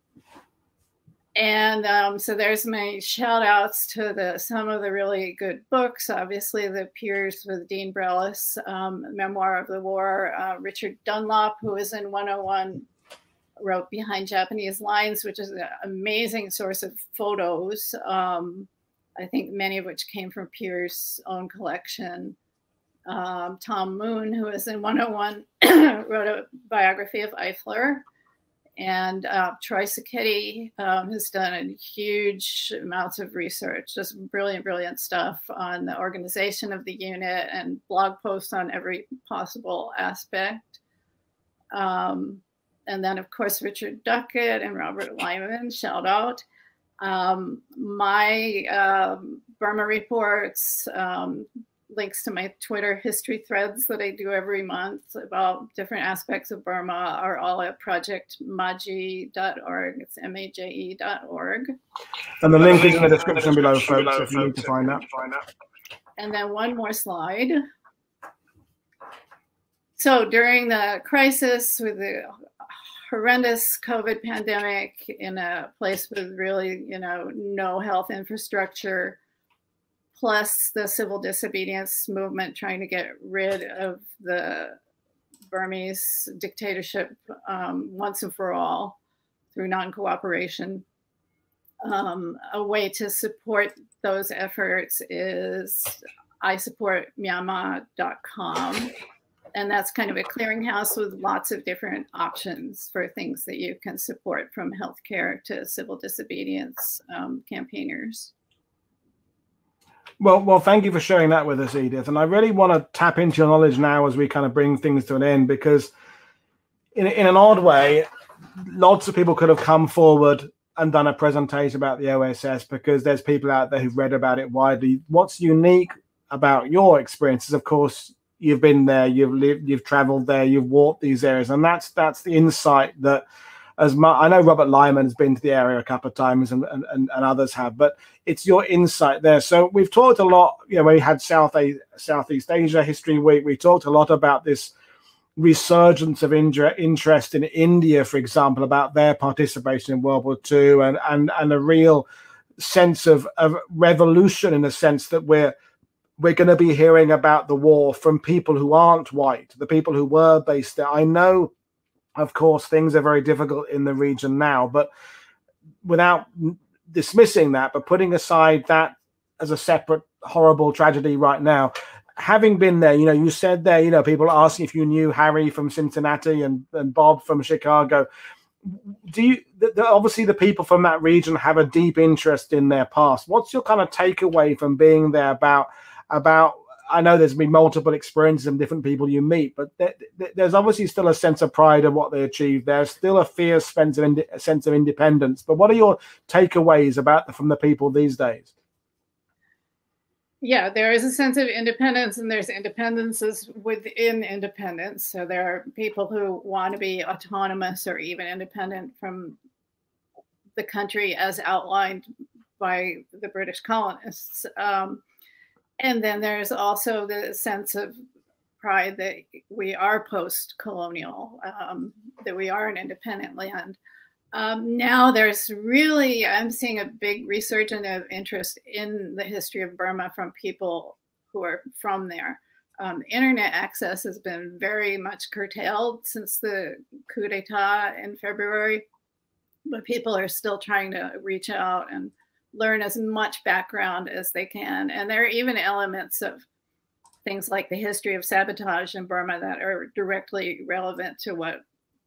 And um, so there's my shout outs to the, some of the really good books. Obviously, the Pierce with Dean Brelis, um, Memoir of the War. Uh, Richard Dunlop, who is in one oh one, wrote Behind Japanese Lines, which is an amazing source of photos. Um, I think many of which came from Pierce's own collection. Um, Tom Moon, who is in one oh one, wrote a biography of Eifler. And uh, Troy Sacchetti um, has done a huge amounts of research, just brilliant, brilliant stuff on the organization of the unit and blog posts on every possible aspect. Um, and then of course Richard Duckett and Robert Lyman, shout out. Um, my uh, Burma reports, um, links to my Twitter history threads that I do every month about different aspects of Burma are all at project maje dot org. It's M A J E dot org. And the link is in the description below, folks, if you need to find that. And then one more slide. So during the crisis with the horrendous COVID pandemic in a place with really, you know, no health infrastructure, plus the civil disobedience movement trying to get rid of the Burmese dictatorship um, once and for all through non-cooperation. Um, a way to support those efforts is I support Myanmar dot com. And that's kind of a clearinghouse with lots of different options for things that you can support, from healthcare to civil disobedience um, campaigners. Well, well, thank you for sharing that with us, Edith. And I really want to tap into your knowledge now as we kind of bring things to an end, because in, in an odd way, lots of people could have come forward and done a presentation about the O S S, because there's people out there who've read about it widely. What's unique about your experiences, of course, you've been there, you've lived, you've traveled there, you've walked these areas. And that's that's the insight that, as my, I know Robert Lyman has been to the area a couple of times, and, and, and others have, but it's your insight there. So we've talked a lot, you know, we had South a Southeast Asia History Week. We talked a lot about this resurgence of interest in India, for example, about their participation in World War Two, and, and, and a real sense of, of revolution, in the sense that we're, we're going to be hearing about the war from people who aren't white, the people who were based there. I know, of course, things are very difficult in the region now, but without dismissing that, but putting aside that as a separate horrible tragedy right now, having been there, you know, you said there, you know, people asking if you knew Harry from Cincinnati and, and Bob from Chicago. Do you, the, the, obviously the people from that region have a deep interest in their past. What's your kind of takeaway from being there about, about, I know there's been multiple experiences and different people you meet, but there, there's obviously still a sense of pride of what they achieved. There's still a fierce sense of, ind sense of independence. But what are your takeaways about the, from the people these days? Yeah, there is a sense of independence, and there's independences within independence. So there are people who want to be autonomous or even independent from the country as outlined by the British colonists. Um, and then there's also the sense of pride that we are post-colonial, um, that we are an independent land. Um, now there's really, I'm seeing a big resurgence of interest in the history of Burma from people who are from there. Um, internet access has been very much curtailed since the coup d'etat in February, but people are still trying to reach out and learn as much background as they can. And there are even elements of things like the history of sabotage in Burma that are directly relevant to what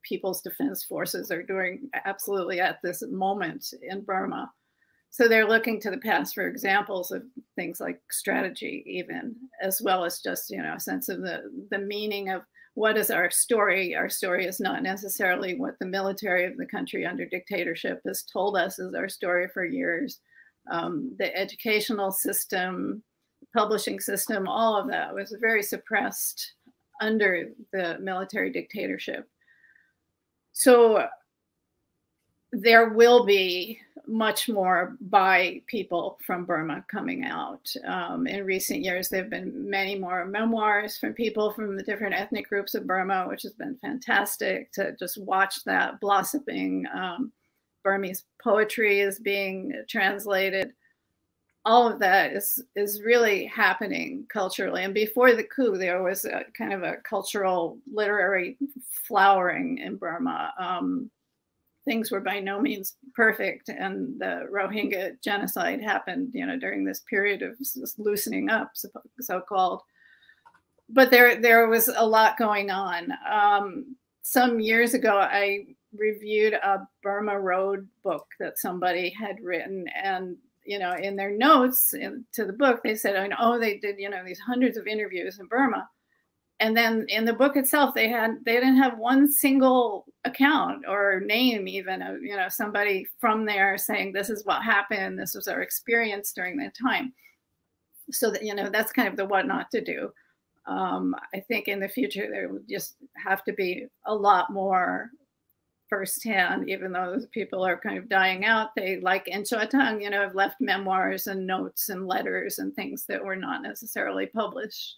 People's Defense Forces are doing absolutely at this moment in Burma. So they're looking to the past for examples of things like strategy, even, as well as just, you know, a sense of the, the meaning of what is our story. Our story is not necessarily what the military of the country under dictatorship has told us is our story for years. Um, the educational system, publishing system, all of that was very suppressed under the military dictatorship. So there will be much more by people from Burma coming out. Um, in recent years, there have been many more memoirs from people from the different ethnic groups of Burma, which has been fantastic to just watch that blossoming. Um, Burmese poetry is being translated. All of that is, is really happening culturally. And before the coup, there was a kind of a cultural literary flowering in Burma. Um, things were by no means perfect. And the Rohingya genocide happened, you know, during this period of loosening up, so-called. But there, there was a lot going on. Um, some years ago, I reviewed a Burma Road book that somebody had written, and you know, in their notes in, to the book, they said, oh, they did, you know, these hundreds of interviews in Burma. And then in the book itself, they had they didn't have one single account or name even of, you know, somebody from there saying this is what happened, this was our experience during that time. So that, you know, that's kind of the what not to do. Um, I think in the future there would just have to be a lot more firsthand, even though those people are kind of dying out. They, like in Chotang, you know, have left memoirs and notes and letters and things that were not necessarily published.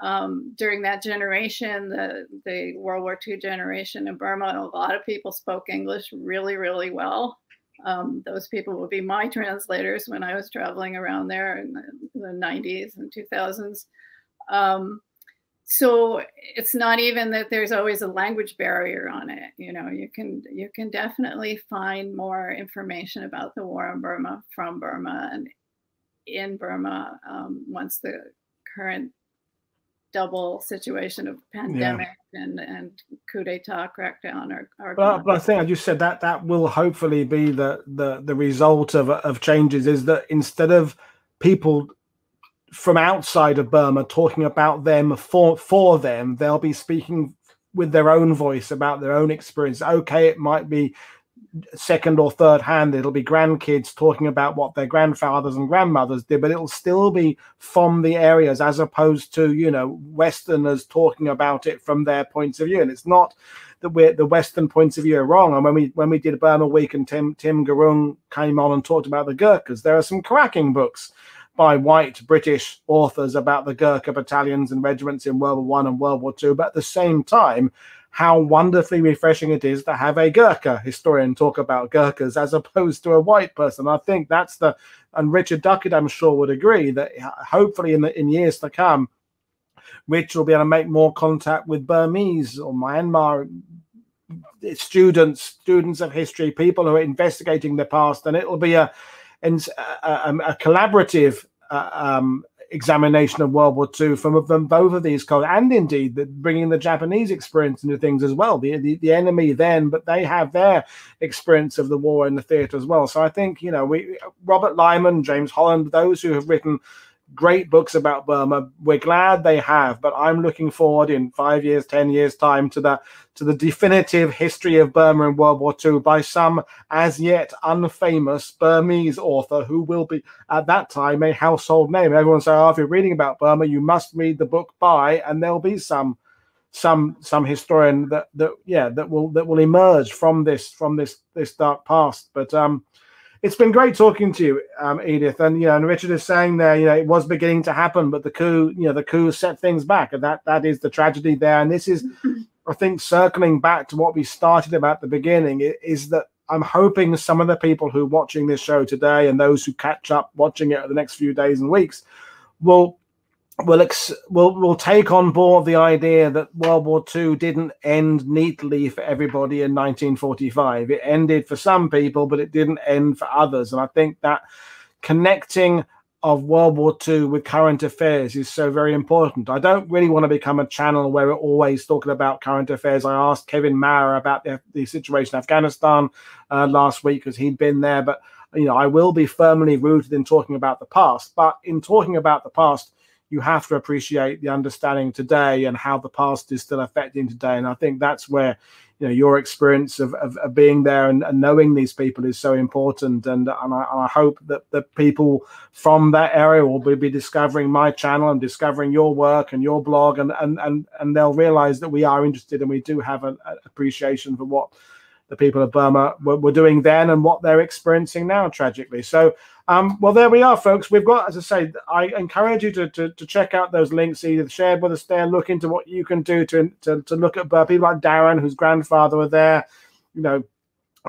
Um, during that generation, the, the World War Two generation in Burma, a lot of people spoke English really, really well. Um, those people would be my translators when I was traveling around there in the, the nineties and two thousands. Um, so it's not even that there's always a language barrier on it. You know, you can, you can definitely find more information about the war in Burma from Burma and in Burma um, once the current double situation of pandemic yeah. and and coup d'état crackdown are, are but, but I think I just said that that will hopefully be the the the result of of changes, is that instead of people from outside of Burma talking about them for for them, they'll be speaking with their own voice about their own experience. Okay, it might be second or third hand, it'll be grandkids talking about what their grandfathers and grandmothers did, but it'll still be from the areas, as opposed to, you know, Westerners talking about it from their points of view. And it's not that we're the Western points of view are wrong. And when we when we did Burma Week and Tim Tim Garung came on and talked about the Gurkhas, there are some cracking books by white British authors about the Gurkha battalions and regiments in World War One and World War Two, but at the same time, how wonderfully refreshing it is to have a Gurkha historian talk about Gurkhas as opposed to a white person. I think that's the, and Richard Duckett, I'm sure, would agree that hopefully in the in years to come, Rich will be able to make more contact with Burmese or Myanmar students, students of history, people who are investigating the past, and it'll be a, a, a collaborative uh, um examination of World War Two from them, both of these, and indeed the, bringing the Japanese experience into things as well. The, the the enemy then, but they have their experience of the war in the theatre as well. So I think, you know, we Robert Lyman, James Holland, those who have written great books about Burma, we're glad they have, but I'm looking forward in five years, ten years time to the to the definitive history of Burma in World War Two by some as yet unfamous Burmese author who will be at that time a household name. Everyone say, oh, if you're reading about Burma, you must read the book by, and there'll be some some some historian that that yeah that will that will emerge from this from this this dark past. But um it's been great talking to you, um, Edith, and you know, and Richard is saying there, you know, it was beginning to happen, but the coup, you know, the coup set things back, and that that is the tragedy there. And this is, I think, circling back to what we started about at the beginning, is that I'm hoping some of the people who are watching this show today and those who catch up watching it over the next few days and weeks will will ex will will take on board the idea that World War Two didn't end neatly for everybody in nineteen forty-five. It ended for some people, but it didn't end for others. And I think that connecting of World War Two with current affairs is so very important. I don't really want to become a channel where we're always talking about current affairs. I asked Kevin Maurer about the, the situation in Afghanistan uh, last week because he'd been there. But, you know, I will be firmly rooted in talking about the past. But in talking about the past, you have to appreciate the understanding today and how the past is still affecting today. And I think that's where, you know, your experience of, of, of being there and, and knowing these people is so important. And, and, I, and I hope that the people from that area will be, be discovering my channel and discovering your work and your blog, and, and, and, and they'll realize that we are interested and we do have an appreciation for what the people of Burma were, were doing then and what they're experiencing now, tragically. So, um, well, there we are, folks. We've got, as I say, I encourage you to, to, to check out those links either shared with us there, look into what you can do to, to, to look at Burma. People like Darren, whose grandfather were there, you know,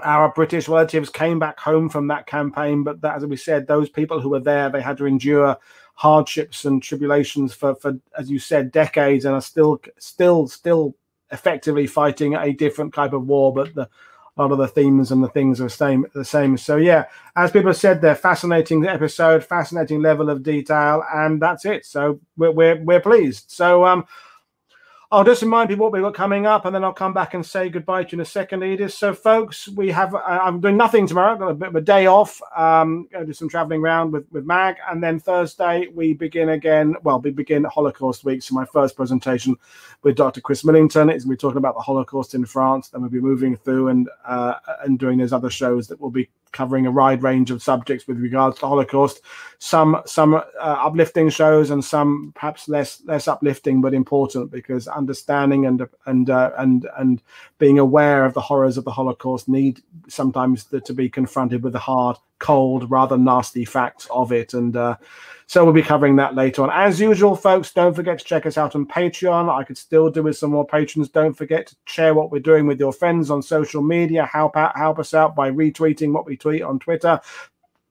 our British relatives came back home from that campaign. But that, as we said, those people who were there, they had to endure hardships and tribulations for, for as you said, decades, and are still, still, still effectively fighting a different type of war. But the A lot of the themes and the things are the same, the same. So, yeah, as people have said, they're fascinating episode, fascinating level of detail, and that's it. So we're, we're, we're pleased. So um, I'll just remind people what we've got coming up, and then I'll come back and say goodbye to you in a second, Edith. So, folks, we have uh, I'm doing nothing tomorrow. I've got a bit of a day off. Um, I'll do some travelling around with, with Mag. And then Thursday, we begin again. Well, we begin Holocaust Week. So my first presentation with Doctor Chris Millington is we're talking about the Holocaust in France. Then we'll be moving through and, uh, and doing those other shows that will be covering a wide range of subjects with regards to the Holocaust, some some uh, uplifting shows and some perhaps less less uplifting but important, because understanding and and uh, and and being aware of the horrors of the Holocaust need sometimes to, to be confronted with the hard, cold, rather nasty facts of it. And uh, so we'll be covering that later on. As usual, folks, don't forget to check us out on Patreon. I could still do with some more patrons. Don't forget to share what we're doing with your friends on social media. Help out, help us out by retweeting what we tweet on Twitter,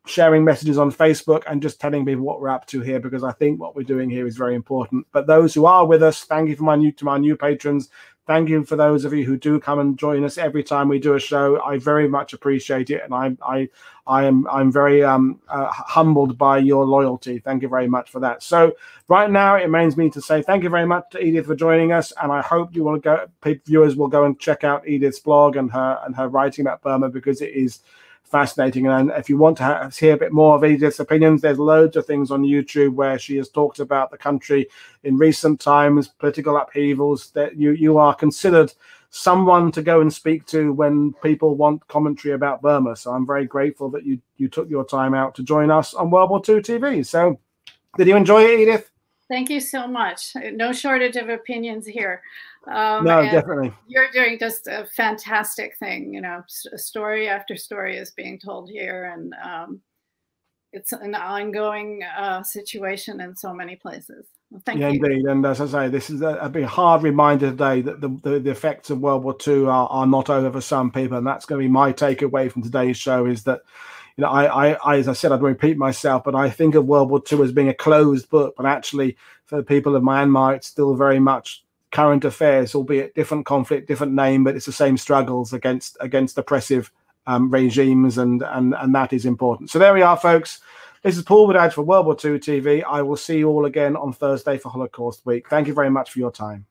sharing messages on Facebook, and just telling people what we're up to here, because I think what we're doing here is very important. But those who are with us, thank you for my new to my new patrons. Thank you for those of you who do come and join us every time we do a show. I very much appreciate it, and I, I, I am, I'm very um, uh, humbled by your loyalty. Thank you very much for that. So right now, it remains me to say thank you very much to Edith for joining us, and I hope you will go, viewers will go and check out Edith's blog and her and her writing about Burma, because it is fascinating. And if you want to have, hear a bit more of Edith's opinions, there's loads of things on YouTube where she has talked about the country in recent times, political upheavals, that you you are considered someone to go and speak to when people want commentary about Burma. So I'm very grateful that you you took your time out to join us on World War Two T V. So did you enjoy it, Edith? Thank you so much. No shortage of opinions here. Um, no, definitely. You're doing just a fantastic thing. You know, story after story is being told here, and um, it's an ongoing uh, situation in so many places. Well, thank yeah, you. Indeed. And as I say, this is a, a big hard reminder today that the, the, the effects of World War Two are, are not over for some people. And that's going to be my takeaway from today's show, is that, you know, I, I, as I said, I'd repeat myself, but I think of World War Two as being a closed book. But actually, for the people of Myanmar, it's still very much current affairs, albeit different conflict, different name, but it's the same struggles against against oppressive um, regimes, and and and that is important. So there we are, folks. This is Paul Woodhouse for World War Two T V. I will see you all again on Thursday for Holocaust Week. Thank you very much for your time.